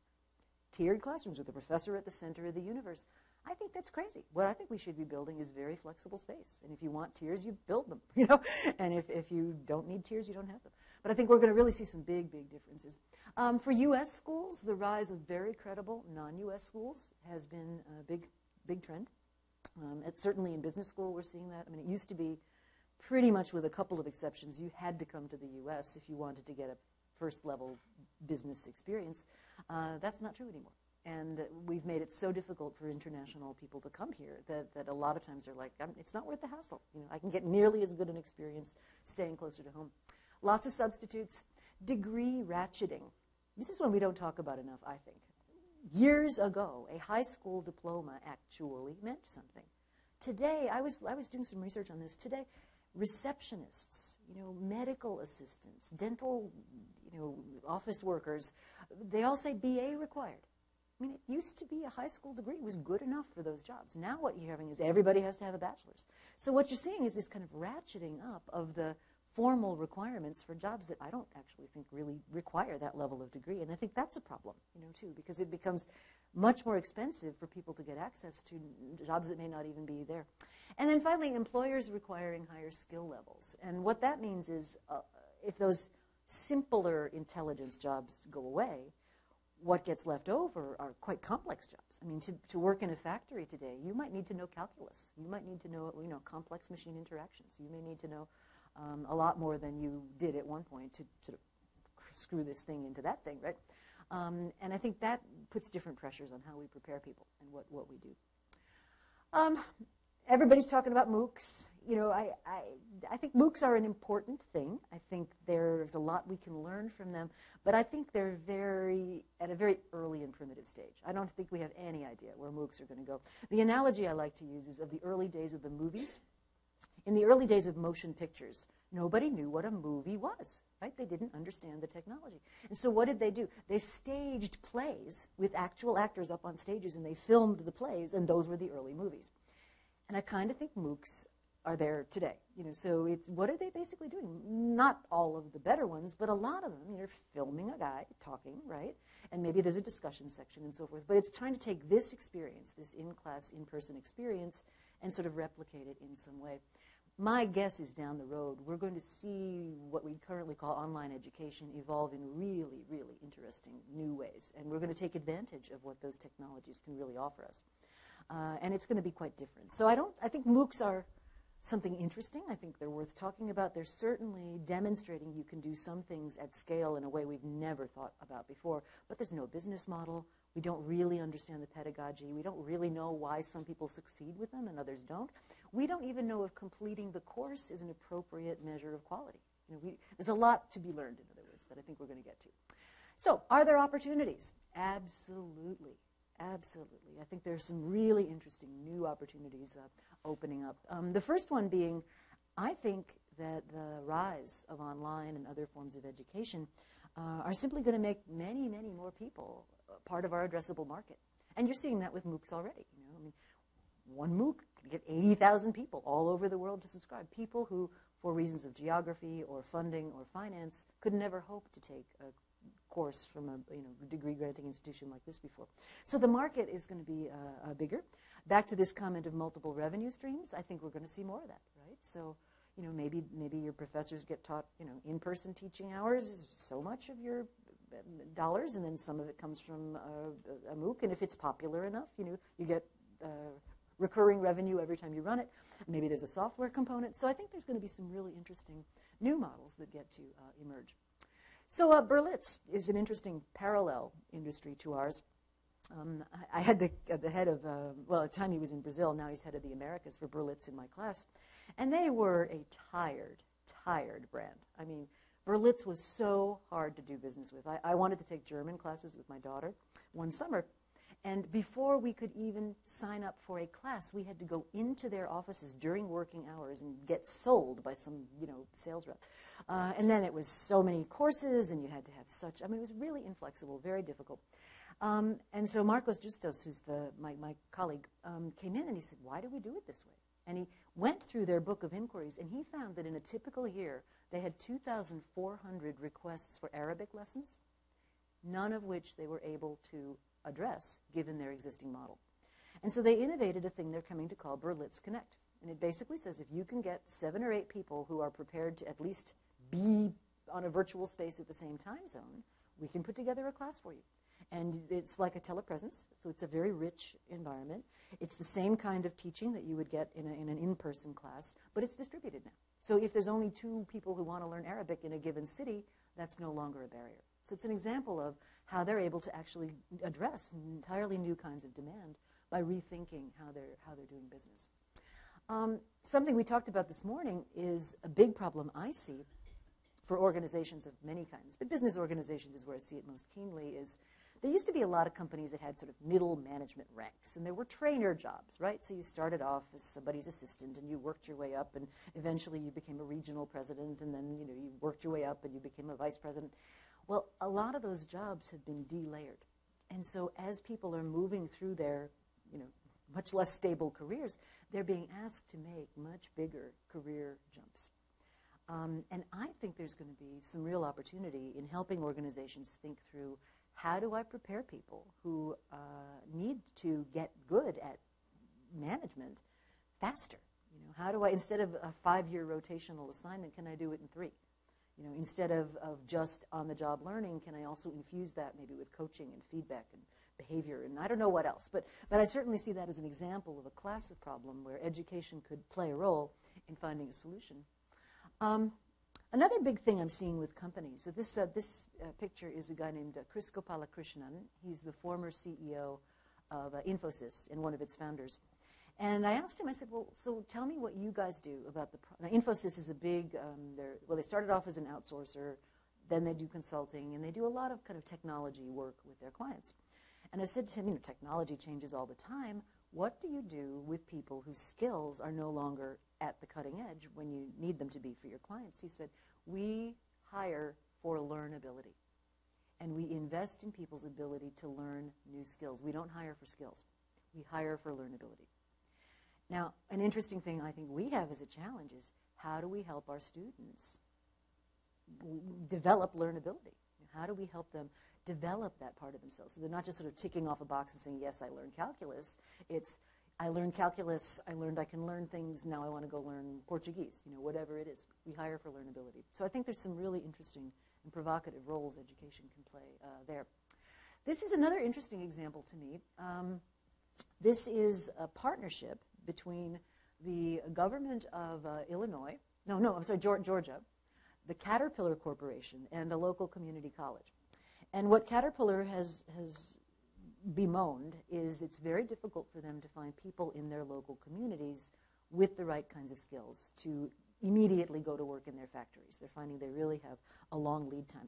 Tiered classrooms with the professor at the center of the universe. I think that's crazy. What I think we should be building is very flexible space. And if you want tiers, you build them, you know? And if, if you don't need tiers, you don't have them. But I think we're going to really see some big, big differences. Um, for U S schools, the rise of very credible non U S schools has been a big, big trend. Um, it's certainly in business school, we're seeing that. I mean, it used to be pretty much, with a couple of exceptions, you had to come to the U S if you wanted to get a first-level business experience. Uh, that's not true anymore. And we've made it so difficult for international people to come here that, that a lot of times they're like, I'm, it's not worth the hassle. You know, I can get nearly as good an experience staying closer to home. Lots of substitutes. Degree ratcheting. This is one we don't talk about enough, I think. Years ago, a high school diploma actually meant something. Today, I was, I was doing some research on this today. Receptionists, you know, medical assistants, dental, you know, office workers, they all say B A required. I mean, it used to be a high school degree was good enough for those jobs. Now what you're having is everybody has to have a bachelor's. So what you're seeing is this kind of ratcheting up of the formal requirements for jobs that I don't actually think really require that level of degree. And I think that's a problem, you know, too, because it becomes much more expensive for people to get access to jobs that may not even be there. And then finally, employers requiring higher skill levels. And what that means is uh, if those simpler intelligence jobs go away, what gets left over are quite complex jobs. I mean, to, to work in a factory today, you might need to know calculus. You might need to know, you know, complex machine interactions. You may need to know um, a lot more than you did at one point to sort of screw this thing into that thing, right? Um, and I think that puts different pressures on how we prepare people and what, what we do. Um, Everybody's talking about MOOCs. You know, I, I, I think MOOCs are an important thing. I think there's a lot we can learn from them, but I think they're very, at a very early and primitive stage. I don't think we have any idea where MOOCs are going to go. The analogy I like to use is of the early days of the movies. In the early days of motion pictures, nobody knew what a movie was, right? They didn't understand the technology. And so what did they do? They staged plays with actual actors up on stages, and they filmed the plays, and those were the early movies. And I kind of think MOOCs are there today. You know, so it's, what are they basically doing? Not all of the better ones, but a lot of them. You're filming a guy talking, right? And maybe there's a discussion section and so forth. But it's trying to take this experience, this in-class, in-person experience, and sort of replicate it in some way. My guess is down the road, we're going to see what we currently call online education evolve in really, really interesting new ways. And we're going to take advantage of what those technologies can really offer us. uh, and it's going to be quite different. So I don't. I think MOOCs are something interesting. I think they're worth talking about. They're certainly demonstrating you can do some things at scale in a way we've never thought about before. But there's no business model. We don't really understand the pedagogy. We don't really know why some people succeed with them and others don't. We don't even know if completing the course is an appropriate measure of quality. You know, we, there's a lot to be learned, in other words, that I think we're going to get to. So are there opportunities? Absolutely. Absolutely. I think there's some really interesting new opportunities uh, opening up. Um, the first one being, I think that the rise of online and other forms of education uh, are simply going to make many, many more people part of our addressable market. And you're seeing that with MOOCs already. You know, I mean, one MOOC could get eighty thousand people all over the world to subscribe, people who, for reasons of geography or funding or finance, could never hope to take a course from a you know, degree-granting institution like this before. So the market is going to be uh, uh, bigger. Back to this comment of multiple revenue streams, I think we're going to see more of that, right? So, you know, maybe maybe your professors get taught, you know, in-person teaching hours is so much of your dollars, and then some of it comes from uh, a MOOC. And if it's popular enough, you know, you get uh, recurring revenue every time you run it. Maybe there's a software component. So I think there's going to be some really interesting new models that get to uh, emerge. So uh, Berlitz is an interesting parallel industry to ours. Um, I, I had the, uh, the head of, uh, well, at the time he was in Brazil, now he's head of the Americas for Berlitz in my class. And they were a tired, tired brand. I mean, Berlitz was so hard to do business with. I, I wanted to take German classes with my daughter one summer. And before we could even sign up for a class, we had to go into their offices during working hours and get sold by some, you know, sales rep. Uh, and then it was so many courses, and you had to have such, I mean, it was really inflexible, very difficult. Um, and so Marcos Justos, who's the, my, my colleague, um, came in and he said, why do we do it this way? And he went through their book of inquiries, and he found that in a typical year, they had two thousand four hundred requests for Arabic lessons, none of which they were able to address, given their existing model. And so they innovated a thing they're coming to call Berlitz Connect. And it basically says if you can get seven or eight people who are prepared to at least be on a virtual space at the same time zone, we can put together a class for you. And it's like a telepresence, so it's a very rich environment. It's the same kind of teaching that you would get in, a, in an in-person class, but it's distributed now. So if there's only two people who want to learn Arabic in a given city, that's no longer a barrier. So it's an example of how they're able to actually address entirely new kinds of demand by rethinking how they're, how they're doing business. Um, something we talked about this morning is a big problem I see for organizations of many kinds, but business organizations is where I see it most keenly, is there used to be a lot of companies that had sort of middle management ranks, and there were trainer jobs, right? So you started off as somebody's assistant, and you worked your way up, and eventually you became a regional president, and then you know you worked your way up, and you became a vice president. Well, a lot of those jobs have been delayered. And so as people are moving through their, you know, much less stable careers, they're being asked to make much bigger career jumps. Um, and I think there's going to be some real opportunity in helping organizations think through, how do I prepare people who uh, need to get good at management faster? You know, how do I, instead of a five-year rotational assignment, can I do it in three? You know, instead of, of just on-the-job learning, can I also infuse that maybe with coaching and feedback and behavior and I don't know what else. But, but I certainly see that as an example of a class of problem where education could play a role in finding a solution. Um, another big thing I'm seeing with companies, so this, uh, this uh, picture is a guy named uh, Chris Gopalakrishnan. He's the former C E O of uh, Infosys and one of its founders. And I asked him, I said, well, so tell me what you guys do about the, pro now Infosys is a big, um, they're, well, they started off as an outsourcer, then they do consulting, and they do a lot of kind of technology work with their clients. And I said to him, you know, technology changes all the time. What do you do with people whose skills are no longer at the cutting edge when you need them to be for your clients? He said, we hire for learnability, and we invest in people's ability to learn new skills. We don't hire for skills. We hire for learnability. Now, an interesting thing I think we have as a challenge is how do we help our students develop learnability? How do we help them develop that part of themselves? So they're not just sort of ticking off a box and saying, yes, I learned calculus. It's, I learned calculus, I learned I can learn things, now I want to go learn Portuguese, you know, whatever it is. We hire for learnability. So I think there's some really interesting and provocative roles education can play uh, there. This is another interesting example to me. Um, This is a partnership between the government of uh, Illinois, no, no, I'm sorry, Georgia, the Caterpillar Corporation, and a local community college. And what Caterpillar has, has bemoaned is it's very difficult for them to find people in their local communities with the right kinds of skills to immediately go to work in their factories. They're finding they really have a long lead time.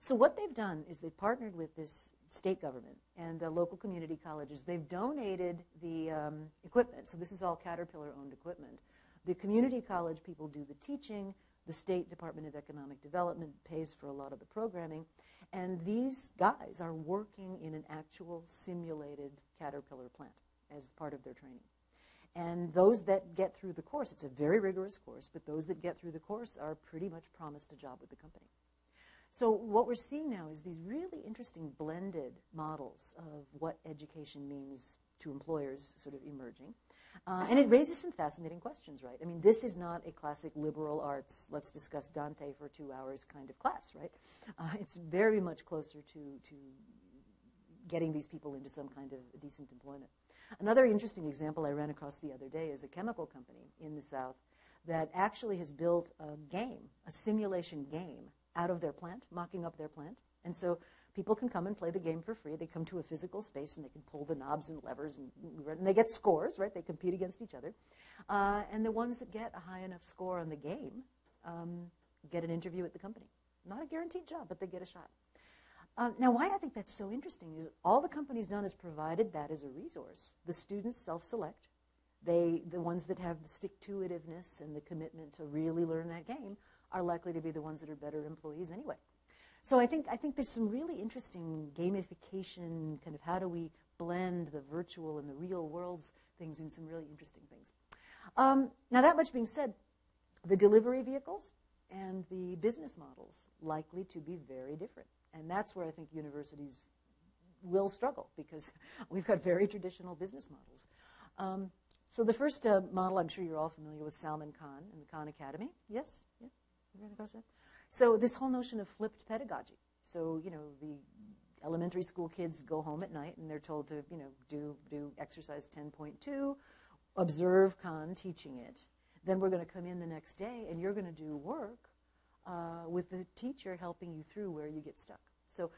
So what they've done is they've partnered with this state government and uh, local community colleges. They've donated the um, equipment. So this is all Caterpillar-owned equipment. The community college people do the teaching. The State Department of Economic Development pays for a lot of the programming. And these guys are working in an actual simulated Caterpillar plant as part of their training. And those that get through the course, it's a very rigorous course, but those that get through the course are pretty much promised a job with the company. So what we're seeing now is these really interesting blended models of what education means to employers sort of emerging. Uh, and it raises some fascinating questions, right? I mean, this is not a classic liberal arts, let's discuss Dante for two hours kind of class, right? Uh, it's very much closer to, to getting these people into some kind of decent employment. Another interesting example I ran across the other day is a chemical company in the South that actually has built a game, a simulation game, out of their plant, mocking up their plant. And so people can come and play the game for free. They come to a physical space, and they can pull the knobs and levers, and, and they get scores, right? They compete against each other. Uh, and the ones that get a high enough score on the game um, get an interview at the company. Not a guaranteed job, but they get a shot. Um, now, why I think that's so interesting is all the company's done is provided that as a resource. The students self-select. They, the ones that have the stick-to-itiveness and the commitment to really learn that game are likely to be the ones that are better employees anyway. So I think, I think there's some really interesting gamification, kind of how do we blend the virtual and the real worlds things in some really interesting things. Um, now that much being said, the delivery vehicles and the business models likely to be very different. And that's where I think universities will struggle because we've got very traditional business models. Um, so the first uh, model, I'm sure you're all familiar with, Salman Khan and the Khan Academy. Yes? Yeah. You ran across that? So this whole notion of flipped pedagogy. So, you know, the elementary school kids go home at night and they're told to, you know, do, do exercise ten point two, observe Khan teaching it. Then we're going to come in the next day and you're going to do work uh, with the teacher helping you through where you get stuck. So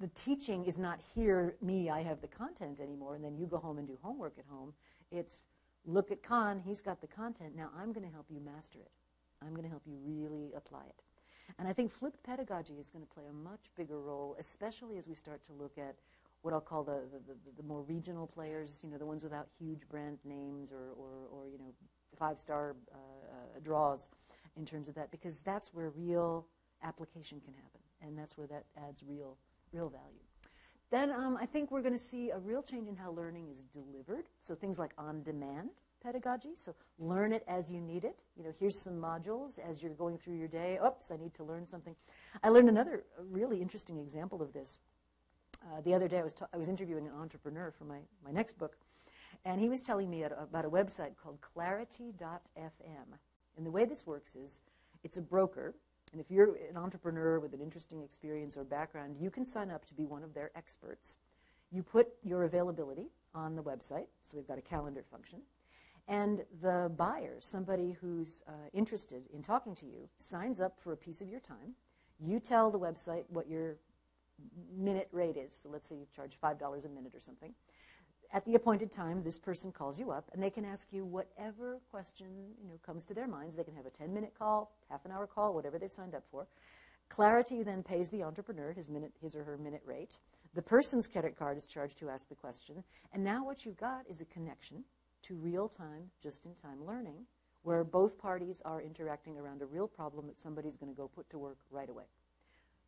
the teaching is not here, me, I have the content anymore, and then you go home and do homework at home. It's look at Khan, he's got the content, now I'm going to help you master it. I'm going to help you really apply it. And I think flipped pedagogy is going to play a much bigger role, especially as we start to look at what I'll call the, the, the, the more regional players, you know, the ones without huge brand names or, or, or you know, five-star uh, uh, draws in terms of that, because that's where real application can happen, and that's where that adds real, real value. Then um, I think we're going to see a real change in how learning is delivered, so things like on-demand pedagogy, so learn it as you need it. You know, here's some modules as you're going through your day. Oops, I need to learn something. I learned another really interesting example of this. Uh, the other day I was, I was interviewing an entrepreneur for my, my next book, and he was telling me about a website called clarity dot F M. And the way this works is it's a broker, and if you're an entrepreneur with an interesting experience or background, you can sign up to be one of their experts. You put your availability on the website, so they've got a calendar function. And the buyer, somebody who's uh, interested in talking to you, signs up for a piece of your time. You tell the website what your minute rate is. So let's say you charge five dollars a minute or something. At the appointed time, this person calls you up, and they can ask you whatever question you know comes to their minds. They can have a ten-minute call, half an hour call, whatever they've signed up for. Clarity then pays the entrepreneur his, minute, his or her minute rate. The person's credit card is charged to ask the question. And now what you've got is a connection to real-time, just-in-time learning, where both parties are interacting around a real problem that somebody's going to go put to work right away.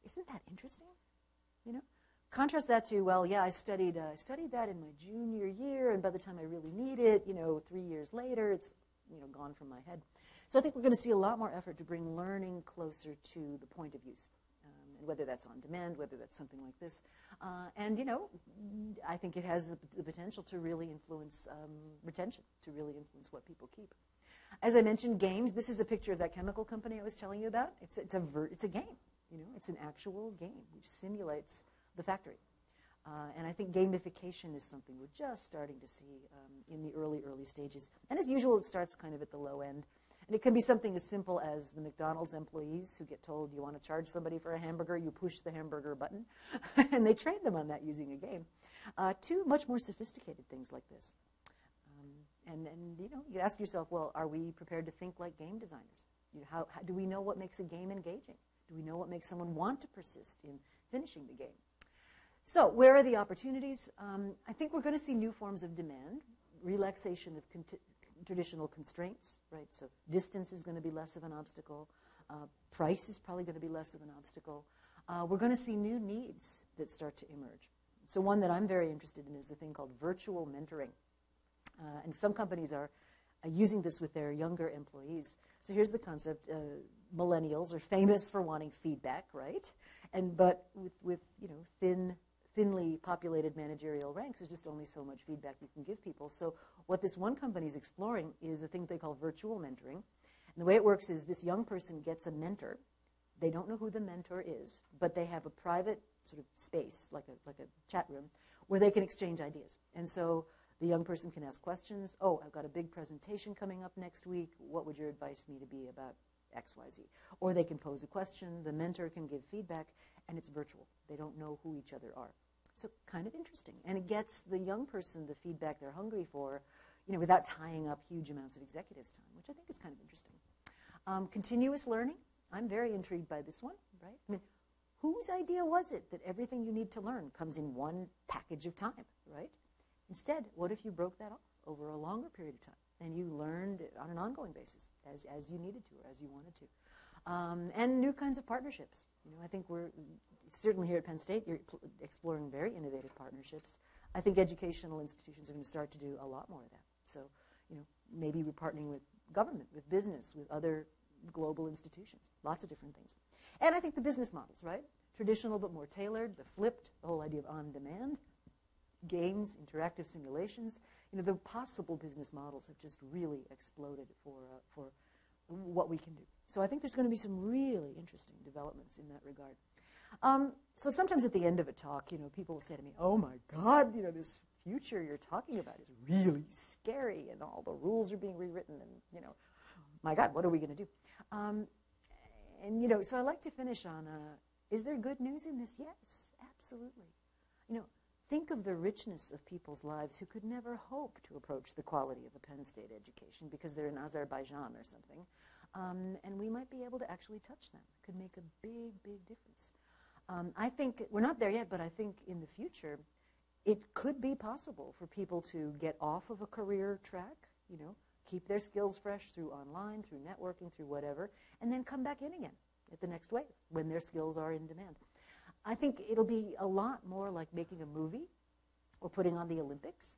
Isn't that interesting? You know, contrast that to, well, yeah, I studied, uh, I studied that in my junior year, and by the time I really need it, you know, three years later, it's you know gone from my head. So I think we're going to see a lot more effort to bring learning closer to the point of use. And whether that's on demand, whether that's something like this. Uh, and, you know, I think it has the, the potential to really influence um, retention, to really influence what people keep. As I mentioned, games. This is a picture of that chemical company I was telling you about. It's, it's, a, ver it's a game, you know. It's an actual game which simulates the factory. Uh, and I think gamification is something we're just starting to see um, in the early, early stages. And as usual, it starts kind of at the low end. And it can be something as simple as the McDonald's employees who get told you want to charge somebody for a hamburger, you push the hamburger button, and they train them on that using a game, uh, to much more sophisticated things like this. Um, and, and, you know, you ask yourself, well, are we prepared to think like game designers? You know, how, how do we know what makes a game engaging? Do we know what makes someone want to persist in finishing the game? So where are the opportunities? Um, I think we're going to see new forms of demand, relaxation of conti- traditional constraints, right? So distance is going to be less of an obstacle. Uh, price is probably going to be less of an obstacle. Uh, we're going to see new needs that start to emerge. So one that I'm very interested in is a thing called virtual mentoring. Uh, and some companies are uh, using this with their younger employees. So here's the concept. Uh, millennials are famous for wanting feedback, right? And but with, with you know, thin, thinly populated managerial ranks, there's just only so much feedback you can give people. So what this one company is exploring is a thing they call virtual mentoring. And the way it works is this young person gets a mentor. They don't know who the mentor is, but they have a private sort of space, like a, like a chat room, where they can exchange ideas. And so the young person can ask questions. Oh, I've got a big presentation coming up next week. What would your advice me to be about X Y Z? Or they can pose a question. The mentor can give feedback. And it's virtual. They don't know who each other are. So kind of interesting. And it gets the young person the feedback they're hungry for, you know, without tying up huge amounts of executives' time, which I think is kind of interesting. Um, continuous learning. I'm very intrigued by this one, right? I mean, whose idea was it that everything you need to learn comes in one package of time, right? Instead, what if you broke that off over a longer period of time and you learned on an ongoing basis as, as you needed to or as you wanted to? Um, and new kinds of partnerships. You know, I think we're certainly here at Penn State, you're exploring very innovative partnerships. I think educational institutions are going to start to do a lot more of that. So, you know, maybe we're partnering with government, with business, with other global institutions, lots of different things. And I think the business models, right? Traditional but more tailored, the flipped, the whole idea of on-demand, games, interactive simulations. You know, the possible business models have just really exploded for, uh, for what we can do. So I think there's going to be some really interesting developments in that regard. Um, so sometimes at the end of a talk, you know, people will say to me, oh my God, you know, this future you're talking about is really scary and all the rules are being rewritten and, you know, my God, what are we going to do? Um, and, you know, so I like to finish on, a, is there good news in this? Yes, absolutely. You know, think of the richness of people's lives who could never hope to approach the quality of a Penn State education because they're in Azerbaijan or something. Um, and we might be able to actually touch them. It could make a big, big difference. Um, I think we're not there yet, but I think in the future, it could be possible for people to get off of a career track, you know, keep their skills fresh through online, through networking, through whatever, and then come back in again at the next wave when their skills are in demand. I think it'll be a lot more like making a movie or putting on the Olympics,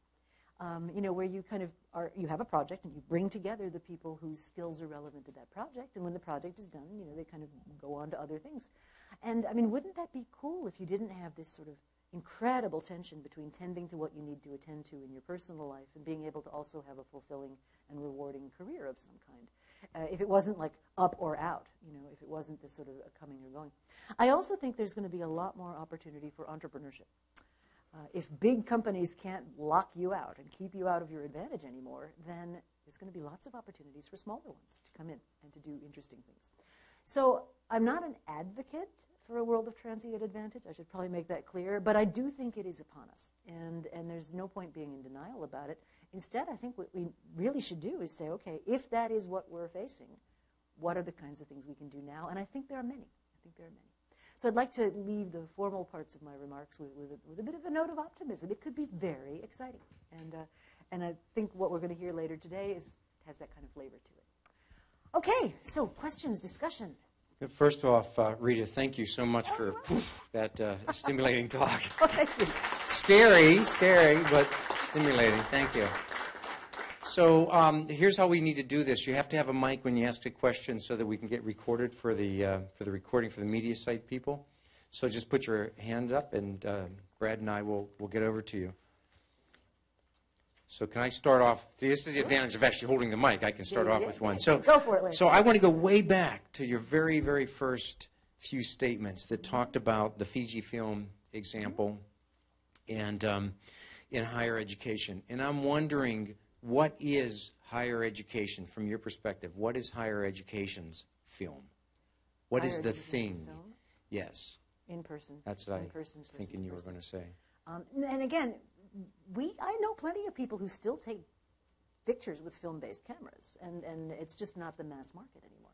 um, you know, where you kind of are, you have a project and you bring together the people whose skills are relevant to that project. And when the project is done, you know, they kind of go on to other things. And, I mean, wouldn't that be cool if you didn't have this sort of incredible tension between tending to what you need to attend to in your personal life and being able to also have a fulfilling and rewarding career of some kind? Uh, if it wasn't like up or out, you know, if it wasn't this sort of a coming or going. I also think there's going to be a lot more opportunity for entrepreneurship. Uh, if big companies can't lock you out and keep you out of your advantage anymore, then there's going to be lots of opportunities for smaller ones to come in and to do interesting things. So I'm not an advocate for a world of transient advantage. I should probably make that clear. But I do think it is upon us. And, and there's no point being in denial about it. Instead, I think what we really should do is say, OK, if that is what we're facing, what are the kinds of things we can do now? And I think there are many. I think there are many. So I'd like to leave the formal parts of my remarks with, with, a, with a bit of a note of optimism. It could be very exciting. And, uh, and I think what we're going to hear later today is, has that kind of flavor to it. Okay, so questions, discussion. First off, uh, Rita, thank you so much for that uh, stimulating talk. Oh, thank you. Scary, scary, but stimulating. Thank you. So um, here's how we need to do this. You have to have a mic when you ask a question so that we can get recorded for the, uh, for the recording for the media site people. So just put your hand up, and uh, Brad and I will, will get over to you. So can I start off? This is the advantage of actually holding the mic. I can start yeah, off yeah, with one. So, go for it, Larry. So I want to go way back to your very, very first few statements that talked about the Fujifilm example and um, in higher education. And I'm wondering, what is higher education from your perspective? What is higher education's film? What higher is the thing? Film? Yes. In person. That's what in I was thinking you were going to say. Um, and again, we I know plenty of people who still take pictures with film-based cameras, and, and it's just not the mass market anymore.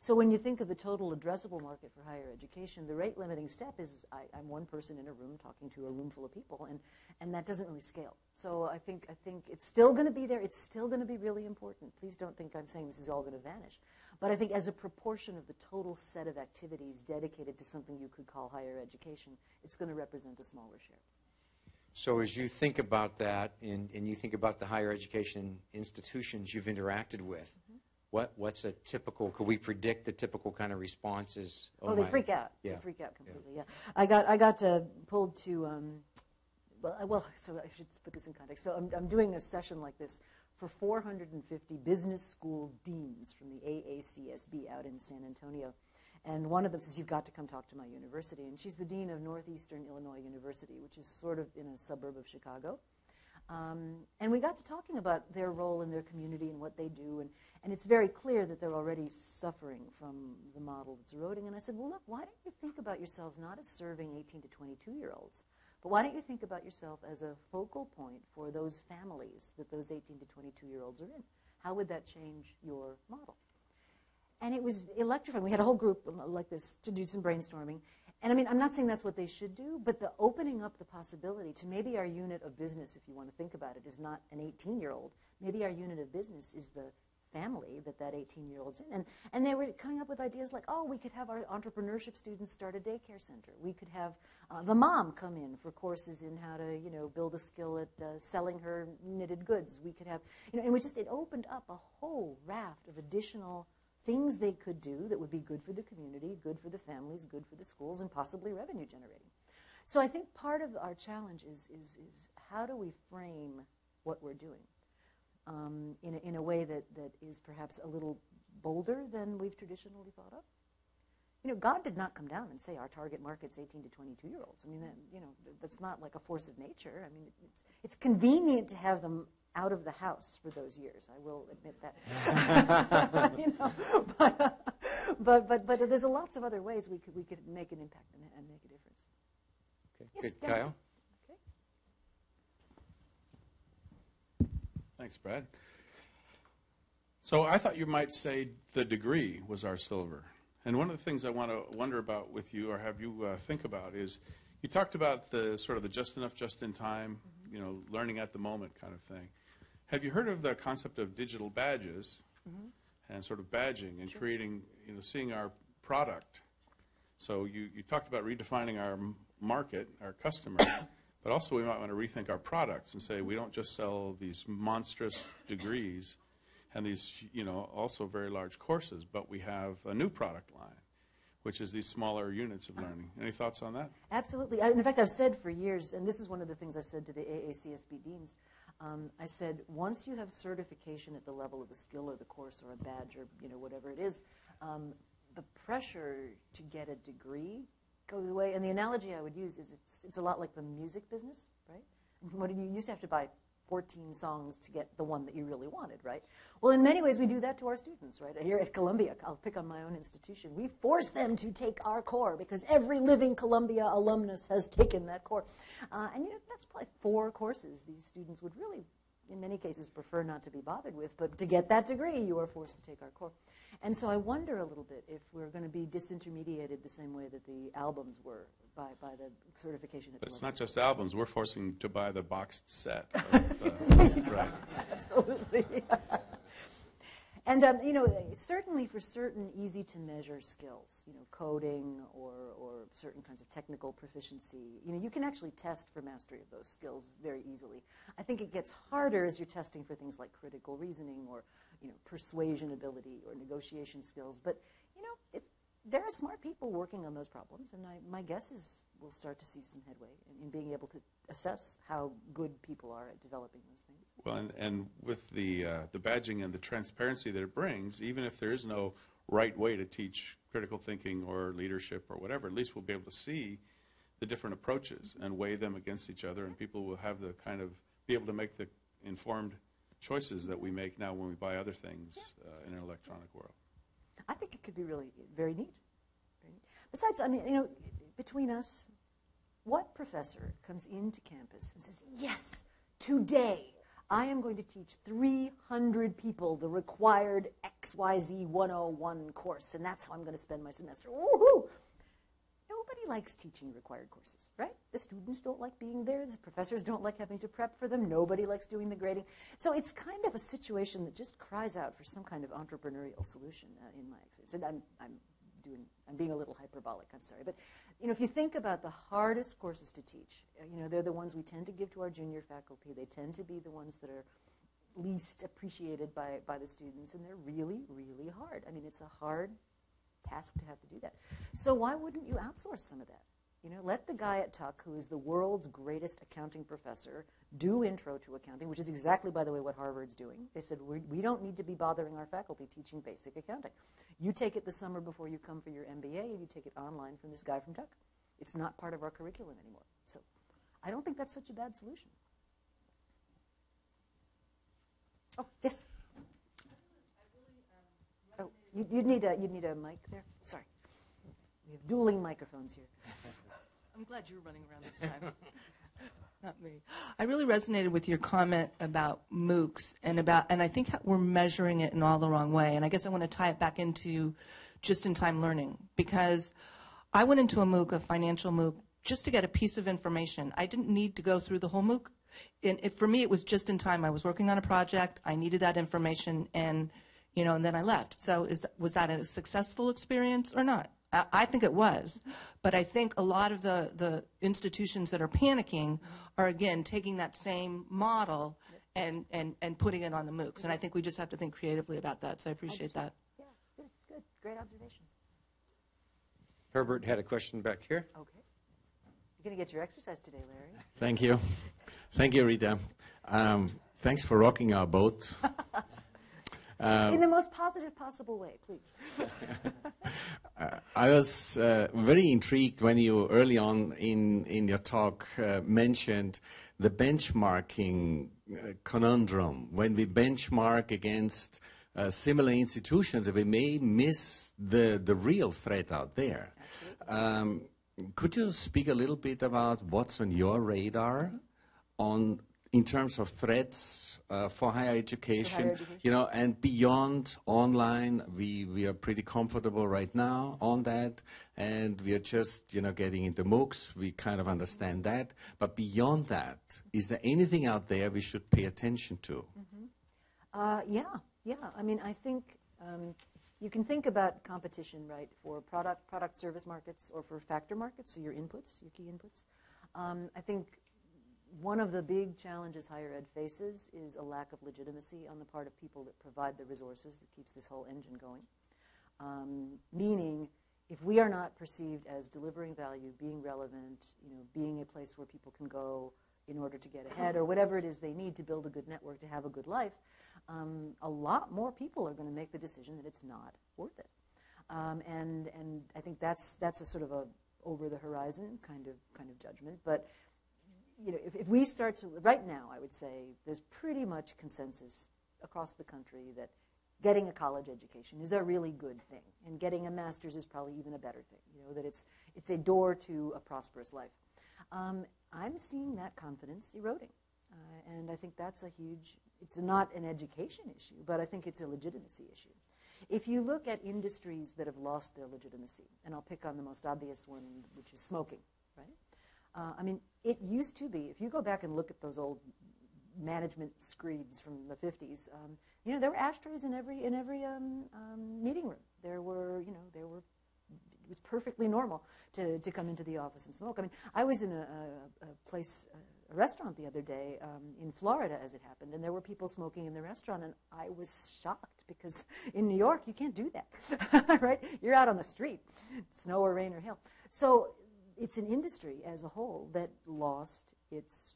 So when you think of the total addressable market for higher education, the rate limiting step is I, I'm one person in a room talking to a room full of people, and, and that doesn't really scale. So I think, I think it's still going to be there. It's still going to be really important. Please don't think I'm saying this is all going to vanish. But I think as a proportion of the total set of activities dedicated to something you could call higher education, it's going to represent a smaller share. So as you think about that, and, and you think about the higher education institutions you've interacted with, mm-hmm. What, what's a typical, could we predict the typical kind of responses? Oh, oh they my. freak out. Yeah. They freak out completely, yeah. yeah. I got, I got uh, pulled to, um, well, I, well, so I should put this in context. So I'm, I'm doing a session like this for four hundred fifty business school deans from the A A C S B out in San Antonio. And one of them says, you've got to come talk to my university. And she's the dean of Northeastern Illinois University, which is sort of in a suburb of Chicago. Um, and we got to talking about their role in their community and what they do, and, and it's very clear that they're already suffering from the model that's eroding. And I said, well, look, why don't you think about yourselves not as serving eighteen to twenty-two-year-olds, but why don't you think about yourself as a focal point for those families that those eighteen to twenty-two-year-olds are in? How would that change your model? And it was electrifying. We had a whole group like this to do some brainstorming. And I mean, I'm not saying that's what they should do, but the opening up the possibility to maybe our unit of business, if you want to think about it, is not an eighteen-year-old. Maybe our unit of business is the family that that eighteen-year-old's in. And, and they were coming up with ideas like, oh, we could have our entrepreneurship students start a daycare center. We could have uh, the mom come in for courses in how to, you know, build a skill at uh, selling her knitted goods. We could have, you know, and we just, it opened up a whole raft of additional things they could do that would be good for the community, good for the families, good for the schools, and possibly revenue generating. So I think part of our challenge is, is, is how do we frame what we're doing um, in, a, in a way that, that is perhaps a little bolder than we've traditionally thought of? You know, God did not come down and say our target market's eighteen to twenty-two-year-olds. I mean, that, you know, that's not like a force of nature. I mean, it's, it's convenient to have them out of the house for those years. I will admit that. you know, but, uh, but, but, but there's a lots of other ways we could, we could make an impact and, and make a difference. Okay. Yes, good, Kyle. Okay. Thanks, Brad. So I thought you might say the degree was our silver. And one of the things I want to wonder about with you or have you uh, think about is you talked about the sort of the just enough, just in time, mm-hmm. you know, learning at the moment kind of thing. Have you heard of the concept of digital badges mm-hmm. and sort of badging and sure. creating, you know, seeing our product? So you, you talked about redefining our market, our customer, but also we might want to rethink our products and say we don't just sell these monstrous degrees and these, you know, also very large courses, but we have a new product line, which is these smaller units of learning. Any thoughts on that? Absolutely. I, in fact, I've said for years, and this is one of the things I said to the A A C S B deans, um, I said, once you have certification at the level of the skill or the course or a badge or, you know, whatever it is, um, the pressure to get a degree goes away. And the analogy I would use is it's, it's a lot like the music business, right? What did you, you used to have to buy fourteen songs to get the one that you really wanted, right? Well, in many ways, we do that to our students, right? Here at Columbia, I'll pick on my own institution, we force them to take our core because every living Columbia alumnus has taken that core. Uh, and, you know, that's probably four courses these students would really, in many cases, prefer not to be bothered with, but to get that degree, you are forced to take our core. And so I wonder a little bit if we're going to be disintermediated the same way that the albums were by, by the certification. But it's not just albums. We're forcing to buy the boxed set. Of, uh, right. Absolutely. Yeah. And, um, you know, certainly for certain easy-to-measure skills, you know, coding or, or certain kinds of technical proficiency, you know, you can actually test for mastery of those skills very easily. I think it gets harder as you're testing for things like critical reasoning or, you know, persuasion ability or negotiation skills. But, you know, it, there are smart people working on those problems, and I, my guess is we'll start to see some headway in, in being able to assess how good people are at developing those things. Well, and, and with the, uh, the badging and the transparency that it brings, even if there is no right way to teach critical thinking or leadership or whatever, at least we'll be able to see the different approaches and weigh them against each other, and people will have the kind of be able to make the informed choices that we make now when we buy other things uh, in an electronic world. I think it could be really very neat. Very neat. Besides, I mean, you know, between us, what professor comes into campus and says, yes, today I am going to teach three hundred people the required X Y Z one oh one course, and that's how I'm going to spend my semester. Woohoo! Nobody likes teaching required courses, right? The students don't like being there. The professors don't like having to prep for them. Nobody likes doing the grading. So it's kind of a situation that just cries out for some kind of entrepreneurial solution, uh, in my experience. And I'm, I'm, doing, I'm being a little hyperbolic, I'm sorry. But you know, if you think about the hardest courses to teach, you know, they're the ones we tend to give to our junior faculty. They tend to be the ones that are least appreciated by, by the students, and they're really, really hard. I mean, it's a hard task to have to do that. So why wouldn't you outsource some of that? You know, let the guy at Tuck, who is the world's greatest accounting professor, do intro to accounting, which is exactly, by the way, what Harvard's doing. They said, we, we don't need to be bothering our faculty teaching basic accounting. You take it the summer before you come for your M B A, and you take it online from this guy from Tuck. It's not part of our curriculum anymore. So I don't think that's such a bad solution. Oh, yes. Oh, you'd, you'd need a you'd need a mic there. Sorry, we have dueling microphones here. I'm glad you're running around this time. Not me. I really resonated with your comment about MOOCs and about, and I think we're measuring it in all the wrong way. And I guess I want to tie it back into just-in-time learning, because I went into a MOOC, a financial MOOC, just to get a piece of information. I didn't need to go through the whole MOOC. And it, for me, it was just in time. I was working on a project. I needed that information, and you know, and then I left. So is that, was that a successful experience or not? I, I think it was. But I think a lot of the, the institutions that are panicking are, again, taking that same model and, and, and putting it on the MOOCs. And I think we just have to think creatively about that. So I appreciate that. Yeah, good, good. Great observation. Herbert had a question back here. Okay. You're going to get your exercise today, Larry. Thank you. Thank you, Rita. Um, thanks for rocking our boat. Um, in the most positive possible way, please. uh, I was uh, very intrigued when you early on in, in your talk uh, mentioned the benchmarking uh, conundrum. When we benchmark against uh, similar institutions, we may miss the, the real threat out there. Um, could you speak a little bit about what's on your radar on in terms of threats uh, for higher education, higher education, you know, and beyond online? We, we are pretty comfortable right now on that, and we are just, you know, getting into MOOCs. We kind of understand mm-hmm. that. But beyond that, is there anything out there we should pay attention to? Mm-hmm. uh, yeah, yeah. I mean, I think um, you can think about competition, right, for product, product service markets or for factor markets, so your inputs, your key inputs. Um, I think one of the big challenges higher ed faces is a lack of legitimacy on the part of people that provide the resources that keeps this whole engine going. Um, meaning, if we are not perceived as delivering value, being relevant, you know, being a place where people can go in order to get ahead or whatever it is they need to build a good network, to have a good life, um, a lot more people are going to make the decision that it's not worth it. Um, and and I think that's that's a sort of a over the horizon kind of kind of judgment, but. You know, if, if we start to, right now, I would say there's pretty much consensus across the country that getting a college education is a really good thing, and getting a master's is probably even a better thing, you know, that it's, it's a door to a prosperous life. Um, I'm seeing that confidence eroding, uh, and I think that's a huge, it's not an education issue, but I think it's a legitimacy issue. If you look at industries that have lost their legitimacy, and I'll pick on the most obvious one, which is smoking, right? Uh, I mean, it used to be, if you go back and look at those old management screeds from the fifties, um, you know, there were ashtrays in every, in every um, um, meeting room. There were, you know, there were, it was perfectly normal to, to come into the office and smoke. I mean, I was in a, a, a place, a restaurant the other day um, in Florida, as it happened, and there were people smoking in the restaurant, and I was shocked because in New York, you can't do that, right? You're out on the street, snow or rain or hail. So it's an industry as a whole that lost its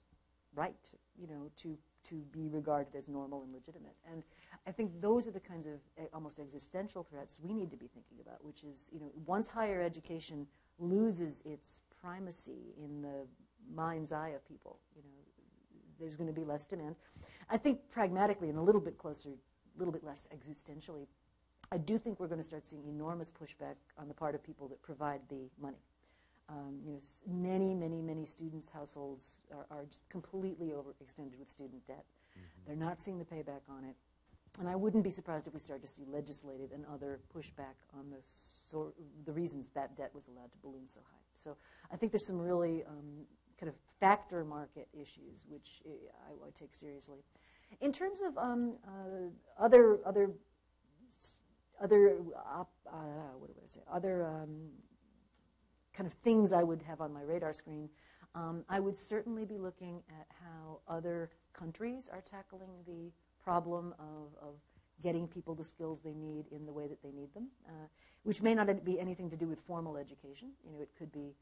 right, you know, to, to be regarded as normal and legitimate. And I think those are the kinds of almost existential threats we need to be thinking about, which is, you know, once higher education loses its primacy in the mind's eye of people. You know, there's going to be less demand. I think pragmatically and a little bit closer, a little bit less existentially, I do think we're going to start seeing enormous pushback on the part of people that provide the money. Um, you know, many, many, many students' households are, are just completely overextended with student debt. Mm-hmm. They're not seeing the payback on it. And I wouldn't be surprised if we start to see legislative and other pushback on the, sor the reasons that debt was allowed to balloon so high. So I think there's some really um, kind of factor market issues, which I, I take seriously. In terms of um, uh, other, other, other, op uh, what do I say? Other um, kind of things I would have on my radar screen, um, I would certainly be looking at how other countries are tackling the problem of, of getting people the skills they need in the way that they need them, uh, which may not be anything to do with formal education. You know, it could be,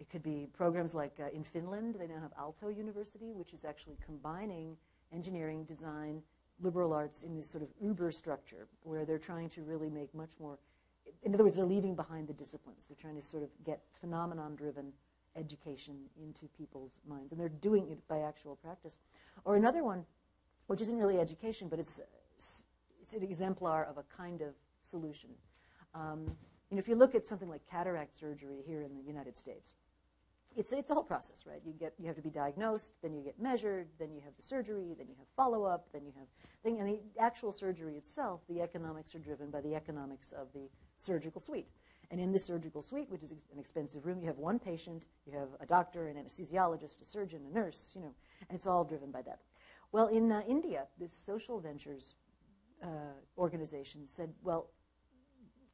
it could be programs like uh, in Finland, they now have Aalto University, which is actually combining engineering, design, liberal arts in this sort of uber structure, where they're trying to really make much more, in other words, they're leaving behind the disciplines. They're trying to sort of get phenomenon-driven education into people's minds, and they're doing it by actual practice. Or another one, which isn't really education, but it's, it's an exemplar of a kind of solution. Um, and if you look at something like cataract surgery here in the United States, it's, it's a whole process, right? You, get, you have to be diagnosed, then you get measured, then you have the surgery, then you have follow-up, then you have thing, and the actual surgery itself, the economics are driven by the economics of the surgical suite. And in this surgical suite, which is an expensive room, you have one patient, you have a doctor, an anesthesiologist, a surgeon, a nurse, you know, and it's all driven by that. Well, in uh, India, this social ventures uh, organization said, well,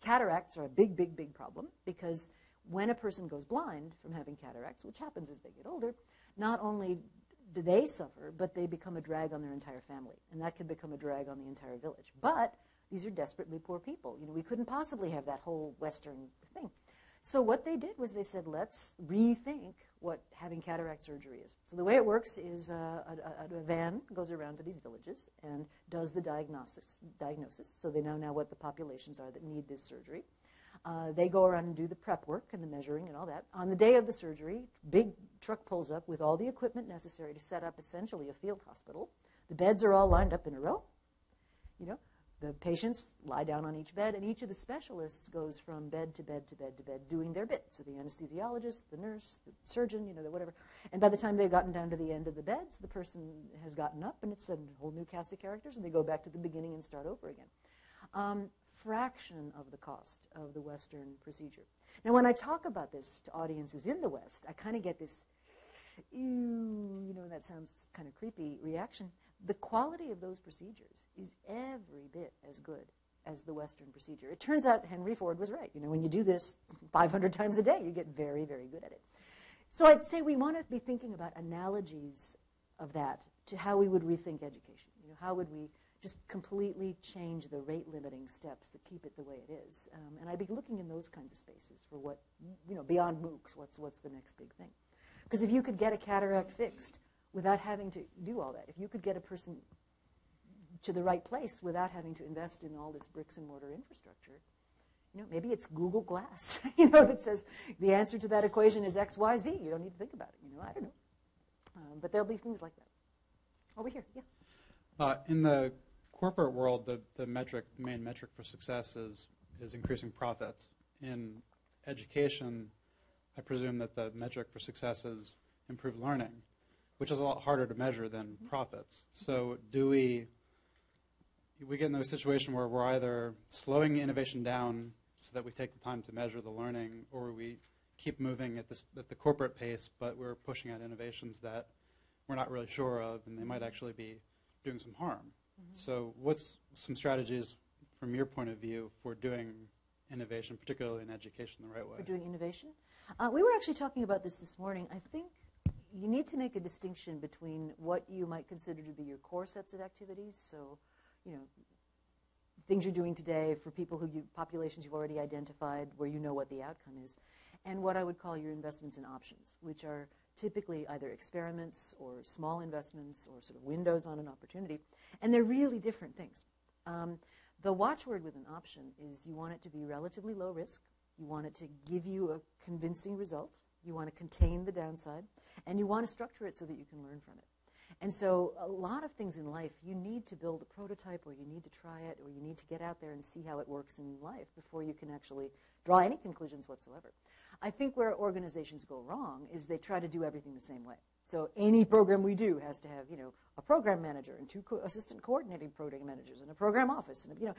cataracts are a big, big, big problem because when a person goes blind from having cataracts, which happens as they get older, not only do they suffer, but they become a drag on their entire family. And that can become a drag on the entire village. But these are desperately poor people. You know, we couldn't possibly have that whole Western thing. So what they did was they said, let's rethink what having cataract surgery is. So the way it works is uh, a, a, a van goes around to these villages and does the diagnosis, diagnosis. So they know now what the populations are that need this surgery. Uh, they go around and do the prep work and the measuring and all that. On the day of the surgery, big truck pulls up with all the equipment necessary to set up essentially a field hospital. The beds are all lined up in a row, you know. The patients lie down on each bed, and each of the specialists goes from bed to bed to bed to bed doing their bit. So the anesthesiologist, the nurse, the surgeon, you know, the whatever. And by the time they've gotten down to the end of the beds, the person has gotten up, and it's a whole new cast of characters, and they go back to the beginning and start over again. Um, fraction of the cost of the Western procedure. Now, when I talk about this to audiences in the West, I kind of get this, ew, you know, that sounds kind of creepy reaction. The quality of those procedures is every bit as good as the Western procedure. It turns out Henry Ford was right. You know, when you do this five hundred times a day, you get very, very good at it. So I'd say we want to be thinking about analogies of that to how we would rethink education. You know, how would we just completely change the rate-limiting steps that keep it the way it is? Um, and I'd be looking in those kinds of spaces for what, you know, beyond MOOCs, what's, what's the next big thing? Because if you could get a cataract fixed without having to do all that, if you could get a person to the right place without having to invest in all this bricks and mortar infrastructure, you know, maybe it's Google Glass, you know, that says the answer to that equation is X, Y, Z. You don't need to think about it. You know, I don't know. Um, but there'll be things like that. Over here, yeah. Uh, in the corporate world, the the metric, the main metric for success is is increasing profits. In education, I presume that the metric for success is improved learning, which is a lot harder to measure than profits. So do we, we get in a situation where we're either slowing innovation down so that we take the time to measure the learning, or we keep moving at, this, at the corporate pace, but we're pushing out innovations that we're not really sure of, and they might actually be doing some harm. Mm-hmm. So what's some strategies from your point of view for doing innovation, particularly in education, the right way? For doing innovation? Uh, we were actually talking about this this morning. I think you need to make a distinction between what you might consider to be your core sets of activities, so, you know, things you're doing today for people who you, populations you've already identified where you know what the outcome is, and what I would call your investments and options, which are typically either experiments or small investments or sort of windows on an opportunity, and they're really different things. Um, the watchword with an option is you want it to be relatively low risk, you want it to give you a convincing result, You want to contain the downside, and you want to structure it so that you can learn from it. And so a lot of things in life, you need to build a prototype, or you need to try it, or you need to get out there and see how it works in life before you can actually draw any conclusions whatsoever. I think where organizations go wrong is they try to do everything the same way. So any program we do has to have, you know, a program manager and two co- assistant coordinating program managers and a program office, and, you know,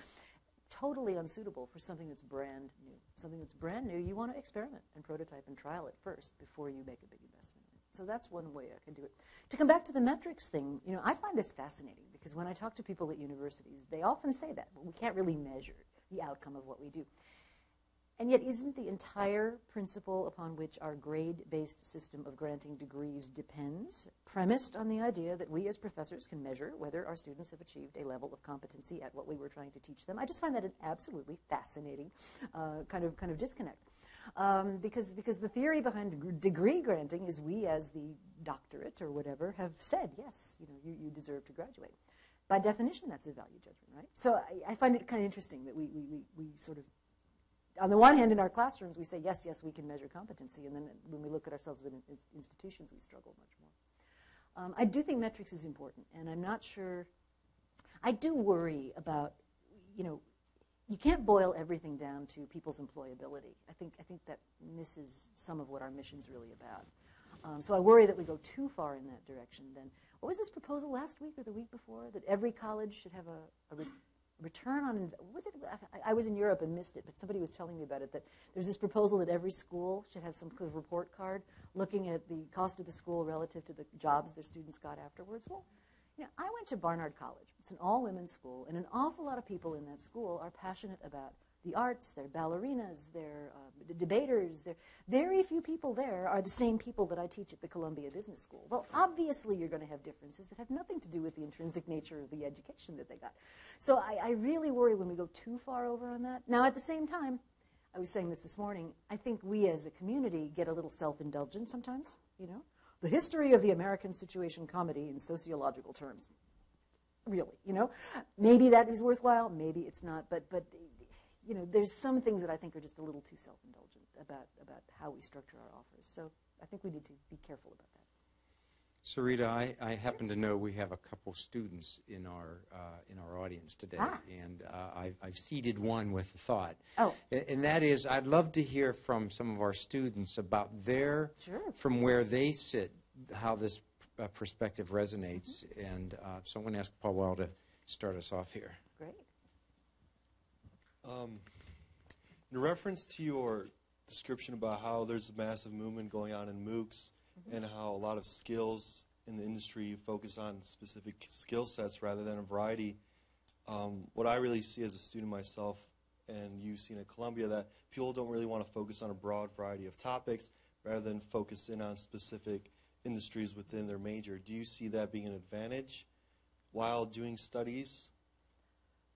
totally unsuitable for something that's brand new. Something that's brand new, you want to experiment and prototype and trial it first before you make a big investment. So that's one way I can do it. To come back to the metrics thing, you know, I find this fascinating because when I talk to people at universities, they often say that, but we can't really measure the outcome of what we do. And yet, isn't the entire principle upon which our grade-based system of granting degrees depends premised on the idea that we as professors can measure whether our students have achieved a level of competency at what we were trying to teach them? I just find that an absolutely fascinating uh, kind of kind of disconnect. Um, because, because the theory behind degree granting is we, as the doctorate or whatever, have said, yes, you know, you, you deserve to graduate. By definition, that's a value judgment, right? So I, I find it kind of interesting that we, we, we, we sort of, on the one hand, in our classrooms, we say, yes, yes, we can measure competency. And then when we look at ourselves in institutions, we struggle much more. Um, I do think metrics is important. And I'm not sure. I do worry about, you know, you can't boil everything down to people's employability. I think, I think that misses some of what our mission's really about. Um, so I worry that we go too far in that direction. Then, what was this proposal last week or the week before? That every college should have a, a re return on, was it, I, I was in Europe and missed it, but somebody was telling me about it, that there's this proposal that every school should have some kind of report card looking at the cost of the school relative to the jobs their students got afterwards. Well, you know, I went to Barnard College. It's an all-women's school, and an awful lot of people in that school are passionate about the arts. They're ballerinas, they're uh, debaters. They're, very few people there are the same people that I teach at the Columbia Business School. Well, obviously, you're going to have differences that have nothing to do with the intrinsic nature of the education that they got. So I, I really worry when we go too far over on that. Now, at the same time, I was saying this this morning, I think we as a community get a little self-indulgent sometimes, you know? The history of the American situation comedy in sociological terms. Really, you know, maybe that is worthwhile, maybe it's not, but, but you know, there's some things that I think are just a little too self-indulgent about, about how we structure our offers. So I think we need to be careful about that. So Rita, I, I happen to know we have a couple students in our uh, in our audience today, ah. and uh, I've, I've seeded one with a thought. Oh, and, and that is, I'd love to hear from some of our students about their, sure. from where they sit, how this uh, perspective resonates. Mm-hmm. And uh, so I'm going to ask Paul Weil to start us off here. Great. Um, in reference to your description about how there's a massive movement going on in MOOCs. And how a lot of skills in the industry focus on specific skill sets rather than a variety. Um, what I really see as a student myself, and you've seen at Columbia, that people don't really want to focus on a broad variety of topics rather than focus in on specific industries within their major. Do you see that being an advantage while doing studies?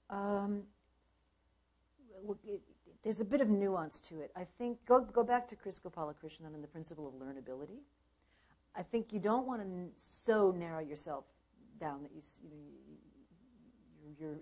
Um, well, it, there's a bit of nuance to it. I think, go, go back to Chris Gopalakrishnan and the principle of learnability. I think you don't want to so narrow yourself down that you, you know, your, your,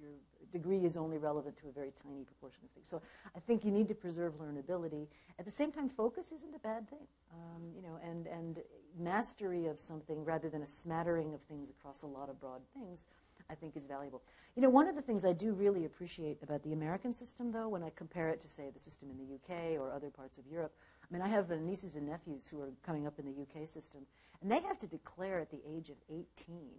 your degree is only relevant to a very tiny proportion of things. So I think you need to preserve learnability. At the same time, focus isn't a bad thing, um, you know, and, and mastery of something rather than a smattering of things across a lot of broad things, I think is valuable. You know, one of the things I do really appreciate about the American system, though, when I compare it to, say, the system in the U K or other parts of Europe, I mean, I have nieces and nephews who are coming up in the U K system, and they have to declare at the age of eighteen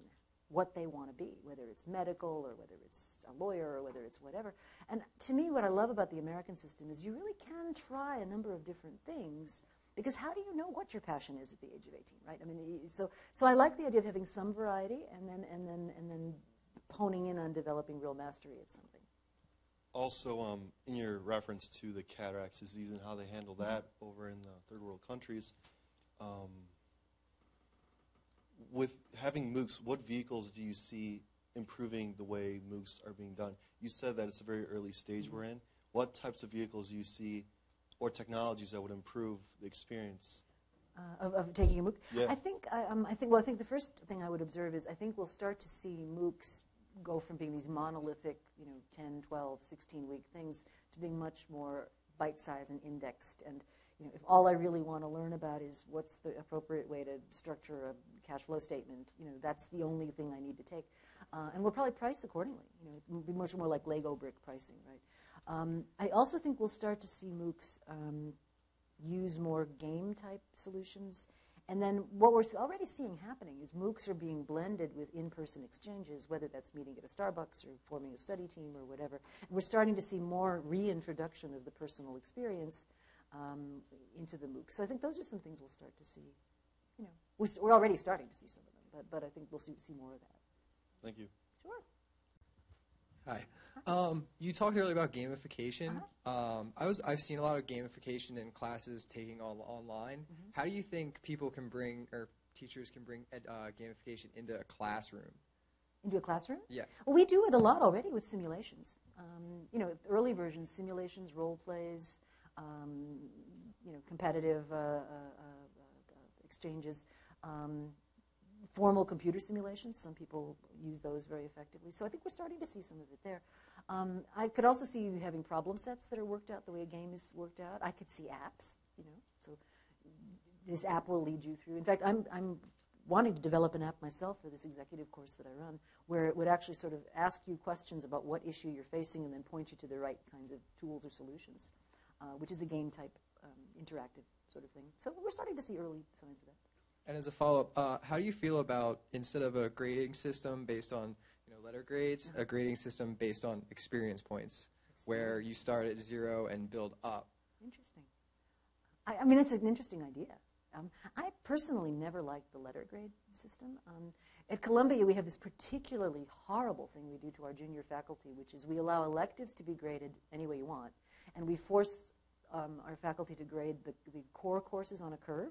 what they want to be, whether it's medical or whether it's a lawyer or whether it's whatever. And to me, what I love about the American system is you really can try a number of different things, because how do you know what your passion is at the age of eighteen, right? I mean, so so I like the idea of having some variety and then and then and then honing in on developing real mastery at something. Also, um, in your reference to the cataracts disease and how they handle that over in the third world countries, um, with having MOOCs, what vehicles do you see improving the way MOOCs are being done? You said that it's a very early stage we're in. What types of vehicles do you see or technologies that would improve the experience? Uh, of, of taking a MOOC? Yeah. I think, um, I think, well, I think the first thing I would observe is I think we'll start to see MOOCs go from being these monolithic, you know, ten, twelve, sixteen-week things to being much more bite-sized and indexed. And you know, if all I really want to learn about is what's the appropriate way to structure a cash flow statement, you know, that's the only thing I need to take. Uh, and we'll probably price accordingly. You know, it would be much more like Lego brick pricing, right? Um, I also think we'll start to see MOOCs um, use more game-type solutions. And then what we're already seeing happening is MOOCs are being blended with in-person exchanges, whether that's meeting at a Starbucks or forming a study team or whatever. And we're starting to see more reintroduction of the personal experience um, into the MOOC. So I think those are some things we'll start to see. You know, we're, we're already starting to see some of them, but, but I think we'll see, see more of that. Thank you. Sure. Hi. Um, you talked earlier about gamification. Uh-huh. um, I was, I've seen a lot of gamification in classes taking on, online. Mm-hmm. How do you think people can bring, or teachers can bring ed, uh, gamification into a classroom? Into a classroom? Yeah. Well, we do it a lot already with simulations. Um, you know, early versions, simulations, role plays, um, you know, competitive uh, uh, uh, exchanges. Um, Formal computer simulations, some people use those very effectively. So I think we're starting to see some of it there. Um, I could also see you having problem sets that are worked out the way a game is worked out. I could see apps, you know, so this app will lead you through. In fact, I'm, I'm wanting to develop an app myself for this executive course that I run, where it would actually sort of ask you questions about what issue you're facing and then point you to the right kinds of tools or solutions, uh, which is a game-type um, interactive sort of thing. So we're starting to see early signs of that. And as a follow-up, uh, how do you feel about, instead of a grading system based on you know, letter grades, uh-huh. a grading system based on experience points, experience. where you start at zero and build up? Interesting. I, I mean, it's an interesting idea. Um, I personally never liked the letter grade system. Um, at Columbia, we have this particularly horrible thing we do to our junior faculty, which is we allow electives to be graded any way you want, and we force um, our faculty to grade the, the core courses on a curve.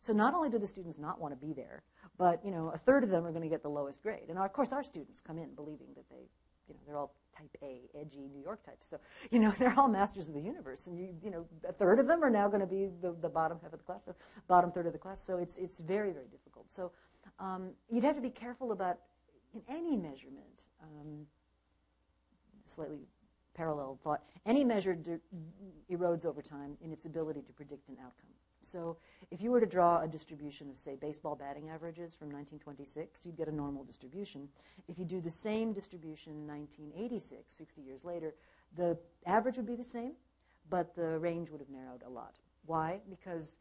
So not only do the students not want to be there, but you know, a third of them are going to get the lowest grade. And our, of course, our students come in believing that they, you know, they're all type A, edgy New York types. So you know, they're all masters of the universe, and you, you know, a third of them are now going to be the, the bottom half of the class, so bottom third of the class. So it's it's very very difficult. So um, you'd have to be careful about in any measurement. Um, slightly parallel thought: any measure erodes over time in its ability to predict an outcome. So if you were to draw a distribution of, say, baseball batting averages from nineteen twenty-six, you'd get a normal distribution. If you do the same distribution in nineteen eighty-six, sixty years later, the average would be the same, but the range would have narrowed a lot. Why? Because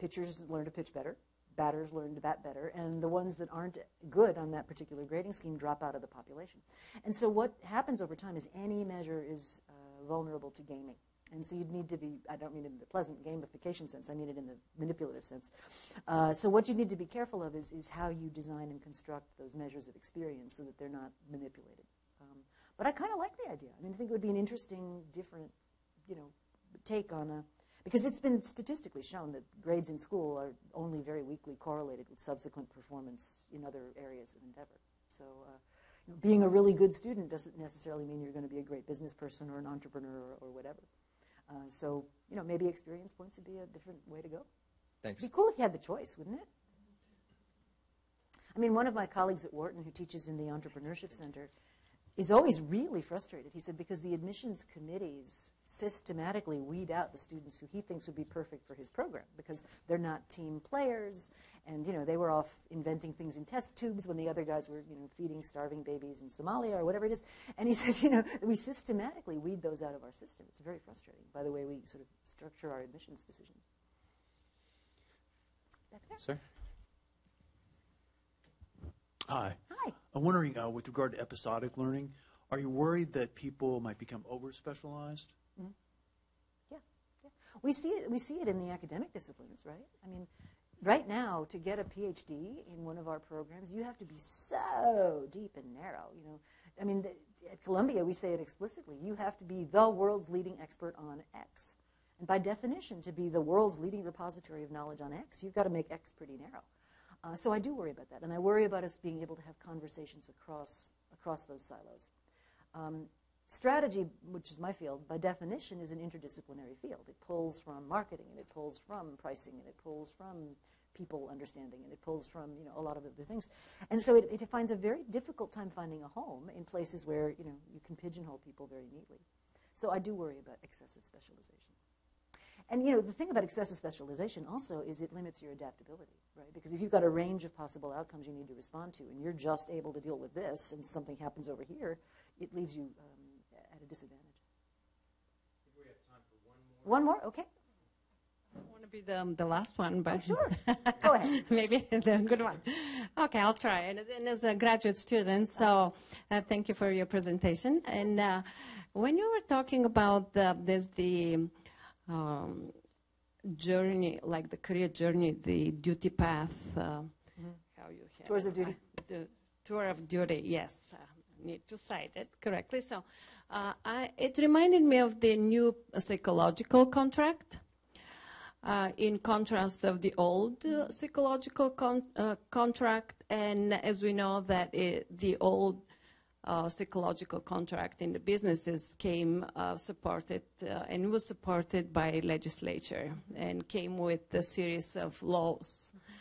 pitchers learn to pitch better, batters learn to bat better, and the ones that aren't good on that particular grading scheme drop out of the population. And so what happens over time is any measure is uh, vulnerable to gaming. And so you'd need to be, I don't mean it in the pleasant gamification sense, I mean it in the manipulative sense. Uh, so what you need to be careful of is, is how you design and construct those measures of experience so that they're not manipulated. Um, but I kind of like the idea. I mean, I think it would be an interesting, different, you know, take on a, because it's been statistically shown that grades in school are only very weakly correlated with subsequent performance in other areas of endeavor. So. Uh, you know, being a really good student doesn't necessarily mean you're going to be a great business person or an entrepreneur or, or whatever. Uh, so, you know, maybe experience points would be a different way to go. Thanks. It'd be cool if you had the choice, wouldn't it? I mean, one of my colleagues at Wharton who teaches in the Entrepreneurship Center is always really frustrated. He said, because the admissions committees systematically weed out the students who he thinks would be perfect for his program because they're not team players and, you know, they were off inventing things in test tubes when the other guys were, you know, feeding starving babies in Somalia or whatever it is. And he says, you know, we systematically weed those out of our system. It's very frustrating by the way we sort of structure our admissions decisions. Back there. Sir? Hi. Hi. I'm wondering, uh, with regard to episodic learning, are you worried that people might become over-specialized? Mm-hmm. Yeah, yeah. We see it, we see it in the academic disciplines, right? I mean, right now, to get a P H D in one of our programs, you have to be so deep and narrow, you know. I mean, the, at Columbia, we say it explicitly. You have to be the world's leading expert on X. And by definition, to be the world's leading repository of knowledge on X, you've got to make X pretty narrow. Uh, so I do worry about that, and I worry about us being able to have conversations across, across those silos. Um, strategy, which is my field, by definition is an interdisciplinary field. It pulls from marketing, and it pulls from pricing, and it pulls from people understanding, and it pulls from you know, a lot of other things. And so it, it finds a very difficult time finding a home in places where you, know, you can pigeonhole people very neatly. So I do worry about excessive specialization. And, you know, the thing about excessive specialization also is it limits your adaptability, right? Because if you've got a range of possible outcomes you need to respond to and you're just able to deal with this and something happens over here, it leaves you um, at a disadvantage. I think we have time for one more. One more? Okay. I don't want to be the, um, the last one, but... Oh, sure. Go ahead. Maybe the good one. Okay, I'll try. And as, and as a graduate student, so uh, thank you for your presentation. And uh, when you were talking about the, this, the... Um, journey, like the career journey, the duty path, uh, mm-hmm. how you have tours of duty, uh, the tour of duty. Yes, uh, need to cite it correctly. So, uh, I, it reminded me of the new psychological contract, uh, in contrast of the old uh, psychological con uh, contract. And as we know, that it, the old Uh, psychological contract in the businesses came uh, supported uh, and was supported by legislature and came with a series of laws. Mm-hmm.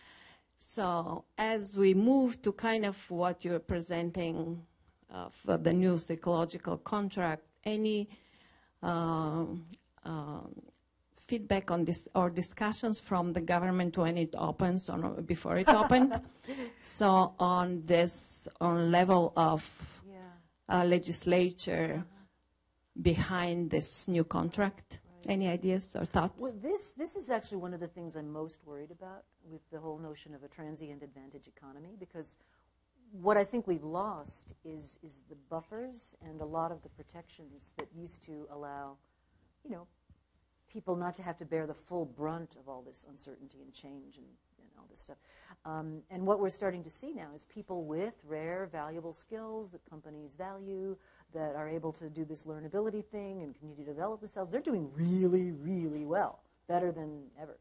So as we move to kind of what you're presenting uh, for the new psychological contract, any uh, uh, feedback on this or discussions from the government when it opens or before it opened? So on this on level of Uh, legislature behind this new contract? Right. Any ideas or thoughts? Well, this, this is actually one of the things I'm most worried about with the whole notion of a transient advantage economy, because what I think we've lost is, is the buffers and a lot of the protections that used to allow, you know, people not to have to bear the full brunt of all this uncertainty and change and, and all this stuff. Um, and what we're starting to see now is people with rare, valuable skills that companies value, that are able to do this learnability thing and continue to develop themselves. They're doing really, really well, better than ever.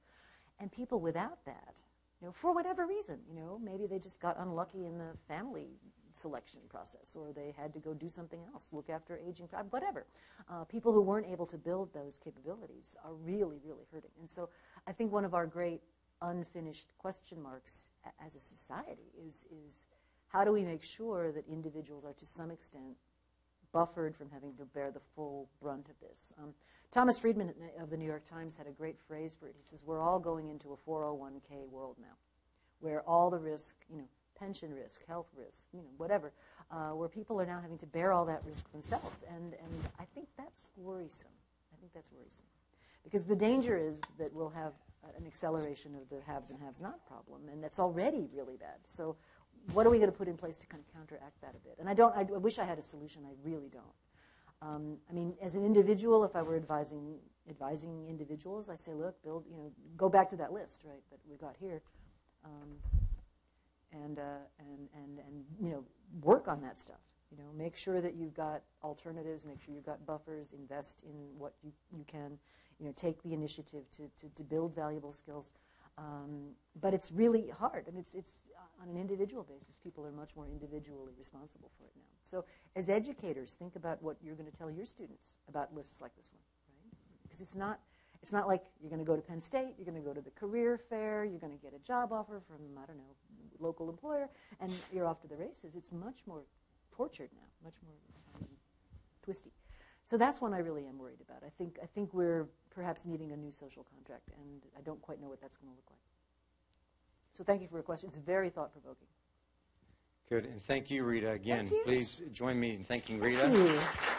And people without that, you know, for whatever reason, you know, maybe they just got unlucky in the family selection process, or they had to go do something else, look after aging, whatever. Uh, people who weren't able to build those capabilities are really, really hurting. And so I think one of our great unfinished question marks as a society is, is how do we make sure that individuals are to some extent buffered from having to bear the full brunt of this? Um, Thomas Friedman of the New York Times had a great phrase for it. He says, we're all going into a four oh one K world now, where all the risk, you know, pension risk, health risk, you know, whatever, uh, where people are now having to bear all that risk themselves. And, and I think that's worrisome. I think that's worrisome. Because the danger is that we'll have an acceleration of the haves and haves-not problem, and that's already really bad. So what are we going to put in place to kind of counteract that a bit? And I don't, I wish I had a solution. I really don't. Um, I mean, as an individual, if I were advising, advising individuals, I say, look, build, you know, go back to that list, right, that we got here. Um, and, uh, and, and, and, you know, work on that stuff. You know, make sure that you've got alternatives, make sure you've got buffers, invest in what you, you can. You know, take the initiative to, to, to build valuable skills. Um, but it's really hard. I mean, it's, it's on an individual basis. People are much more individually responsible for it now. So as educators, think about what you're going to tell your students about lists like this one, right? Because it's not, it's not like you're going to go to Penn State, you're going to go to the career fair, you're going to get a job offer from, I don't know, local employer, and you're off to the races. It's much more tortured now, much more um, twisty. So that's one I really am worried about. I think, I think we're perhaps needing a new social contract, and I don't quite know what that's going to look like. So thank you for your question. It's very thought-provoking. Good, and thank you, Rita, again. Thank you. Please join me in thanking Rita. Thank you.